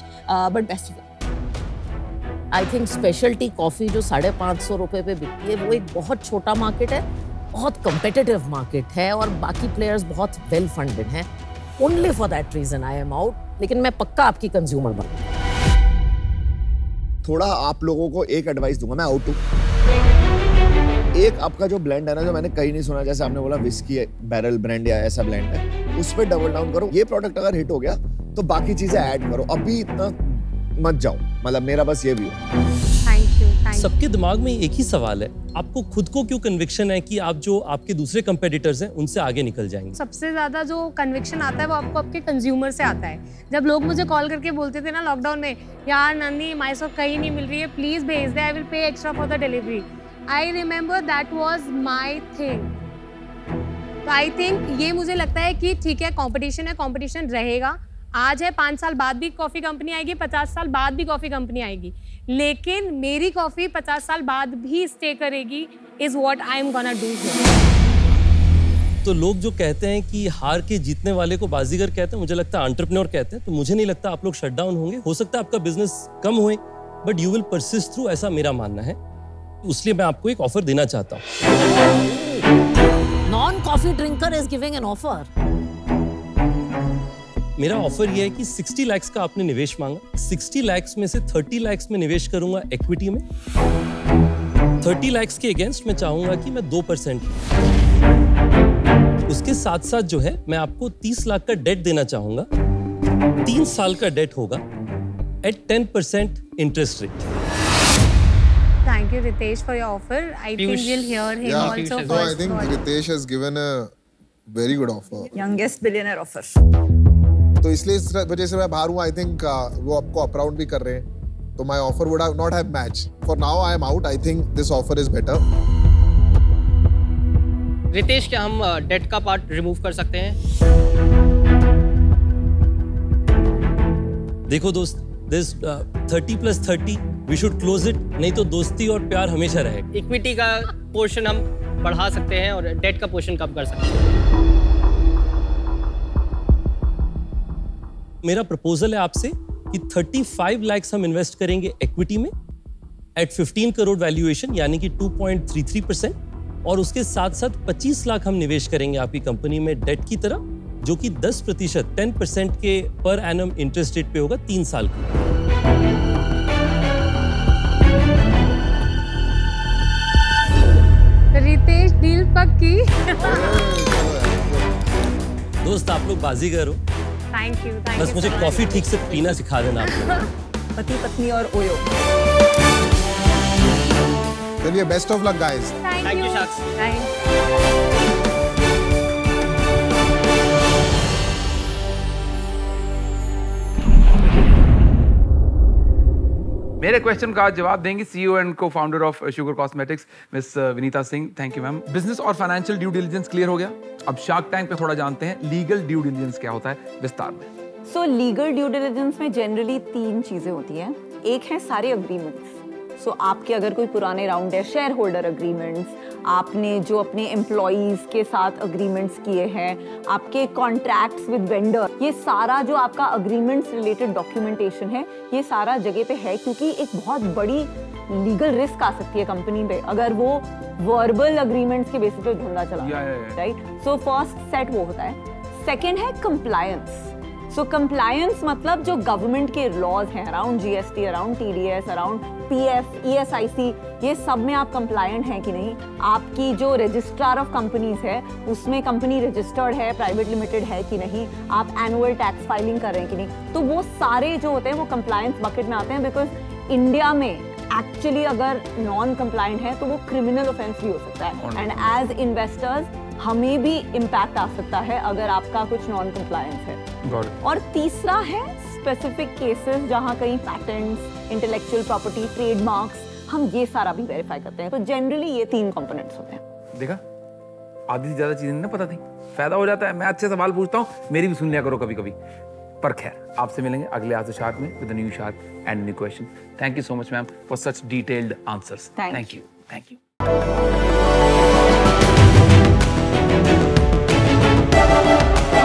but best I think speciality coffee जो साढ़े पाँच सौ रुपये पे बिकती है वो एक बहुत छोटा मार्केट है, बहुत कम्पिटिटिव मार्केट है और बाकी प्लेयर्स बहुत वेल फंडेड हैं। Only for that reason I am out, लेकिन मैं पक्का आपकी कंज्यूमर बनूँ। थोड़ा आप लोगों को एक एडवाइस दूंगा मैं, आउट टू एक आपका जो ब्लेंड है ना, जो मैंने कहीं नहीं सुना, जैसे आपने बोला विस्की बैरल ब्रांड या ऐसा ब्लेंड है, उस पर डबल डाउन करो। ये प्रोडक्ट अगर हिट हो गया तो बाकी चीजें ऐड करो, अभी इतना मत जाओ। मतलब मेरा बस ये भी है। Thank you. सबके दिमाग में एक ही सवाल है, आपको खुद को क्यों कन्विक्शन है कि आप जो आपके दूसरे कंपेटिटर्स हैं उनसे आगे निकल जाएंगे? सबसे ज्यादा जो कन्विक्शन आता है वो आपको आपके कंज्यूमर से आता है। जब लोग मुझे कॉल करके बोलते थे ना लॉकडाउन में, यार नंदी माइसो कहीं नहीं मिल रही है, प्लीज भेज दे, I will pay extra for the delivery. I remember that was my thing. तो आई थिंक ये मुझे लगता है कि ठीक है, कॉम्पिटिशन है, कॉम्पिटिशन रहेगा। आज है, पाँच साल बाद भी कॉफ़ी कंपनी आएगी, पचास साल बाद भी कॉफ़ी कंपनी आएगी, लेकिन मेरी कॉफ़ी पचास साल बाद भी स्टे करेगी, is what I am gonna do. तो लोग जो कहते हैं कि हार के जीतने वाले को बाजीगर कहते हैं, मुझे लगता है एंटरप्रेन्योर कहते हैं। तो मुझे नहीं लगता आप लोग शट डाउन होंगे। हो सकता है आपका बिजनेस कम होए, but you will persist through, ऐसा मेरा मानना है। उसलिए मैं आपको एक ऑफर देना चाहता हूँ। Non coffee drinker is giving an offer. मेरा ऑफर ये है कि साठ लाख का आपने निवेश मांगा, साठ लाख में से तीस लाख में निवेश करूंगा इक्विटी में, तीस लाख के अगेंस्ट मैं चाहूंगा कि मैं दो परसेंट उसके साथ साथ जो है मैं आपको तीस लाख का डेट देना चाहूंगा। तीन साल का डेट होगा at ten percent interest rate. Thank you Ritesh for your offer. I think we will hear him also first. I think Ritesh has given a very good offer, youngest billionaire offer. तो इसलिए इस वजह से मैं बाहर हूँ। I think वो आपको अपराउंड भी कर रहे हैं, तो my offer would not have match. For now I am out. I think this offer is better. Ritesh, क्या हम डेट का पार्ट रिमूव कर सकते हैं? देखो दोस्त, this thirty plus thirty we should close it, नहीं तो दोस्ती और प्यार हमेशा रहेगा। इक्विटी का पोर्शन हम बढ़ा सकते हैं और डेट का पोर्शन कम कर सकते हैं। मेरा प्रपोजल है आपसे कि पैंतीस लाख हम इन्वेस्ट करेंगे इक्विटी में एट पंद्रह करोड़ वैल्यूएशन, यानी कि two point thirty three percent, और उसके साथ साथ पच्चीस लाख हम निवेश करेंगे आपकी कंपनी में डेट की तरह, जो कि दस प्रतिशत दस परसेंट के पर एनम इंटरेस्ट रेट पे होगा तीन साल की। Ritesh, डील पक्की। दोस्त आप लोग बाजीगर हो। Thank you, thank you, बस मुझे कॉफी ठीक से पीना सिखा देना आपको। पति पत्नी और ओयो। चलिए best of luck guys. Thank you sharks. मेरे क्वेश्चन का जवाब देंगी CEO and co founder of Sugar Cosmetics miss Vineeta Singh. Thank you ma'am. Business और फाइनेंशियल ड्यू डिलिजेंस क्लियर हो गया। अब शार्क टैंक पे थोड़ा जानते हैं लीगल ड्यू डिलिजेंस क्या होता है विस्तार में। सो लीगल ड्यू डिलिजेंस में जनरली तीन चीजें होती हैं। एक है सारे अग्रीमेंट्स। सो so, आपके अगर कोई पुराने राउंड है, शेयर होल्डर अग्रीमेंट्स, आपने जो अपने एम्प्लॉयज के साथ अग्रीमेंट्स किए हैं, आपके कॉन्ट्रैक्ट्स विद वेंडर, ये सारा जो आपका अग्रीमेंट्स रिलेटेड डॉक्यूमेंटेशन है, ये सारा जगह पे है, क्योंकि एक बहुत बड़ी लीगल रिस्क आ सकती है कंपनी पे अगर वो वर्बल अग्रीमेंट्स के बेसिस पे धंधा चला, राइट। सो फर्स्ट सेट वो होता है। सेकेंड है कंप्लायंस। सो कंप्लायंस मतलब जो गवर्नमेंट के लॉज हैं around GST, around TDS, around PF, ESIC, ये सब में आप कंप्लायंट हैं कि नहीं। आपकी जो रजिस्ट्रार ऑफ कंपनीज है उसमें कंपनी रजिस्टर्ड है, प्राइवेट लिमिटेड है कि नहीं, आप एनुअल टैक्स फाइलिंग कर रहे हैं कि नहीं। तो वो सारे जो होते हैं वो कंप्लायंस बकेट में आते हैं, बिकॉज इंडिया में एक्चुअली अगर नॉन कंप्लायंट है तो वो क्रिमिनल ऑफेंस भी हो सकता है, एंड एज इन्वेस्टर्स हमें भी इम्पैक्ट आ सकता है अगर आपका कुछ नॉन कंप्लायंस है। और तीसरा है स्पेसिफिक केसेस जहां कहीं पैटेंट्स, इंटेलेक्चुअल प्रॉपर्टी, ट्रेडमार्क्स, हम ये सारा भी वेरीफाई करते हैं। तो जनरली ये तीन कंपोनेंट्स होते हैं। देखा, आधी से ज्यादा चीजें ना पता थी, फायदा हो जाता है। मैं अच्छे सवाल पूछता हूँ, मेरी भी सुन लिया करो कभी कभी। पर खैर, आपसे मिलेंगे अगले आज शार्क में with a new shark and new question. Thank you so much ma'am for such detailed answers. Thank you. Thank you.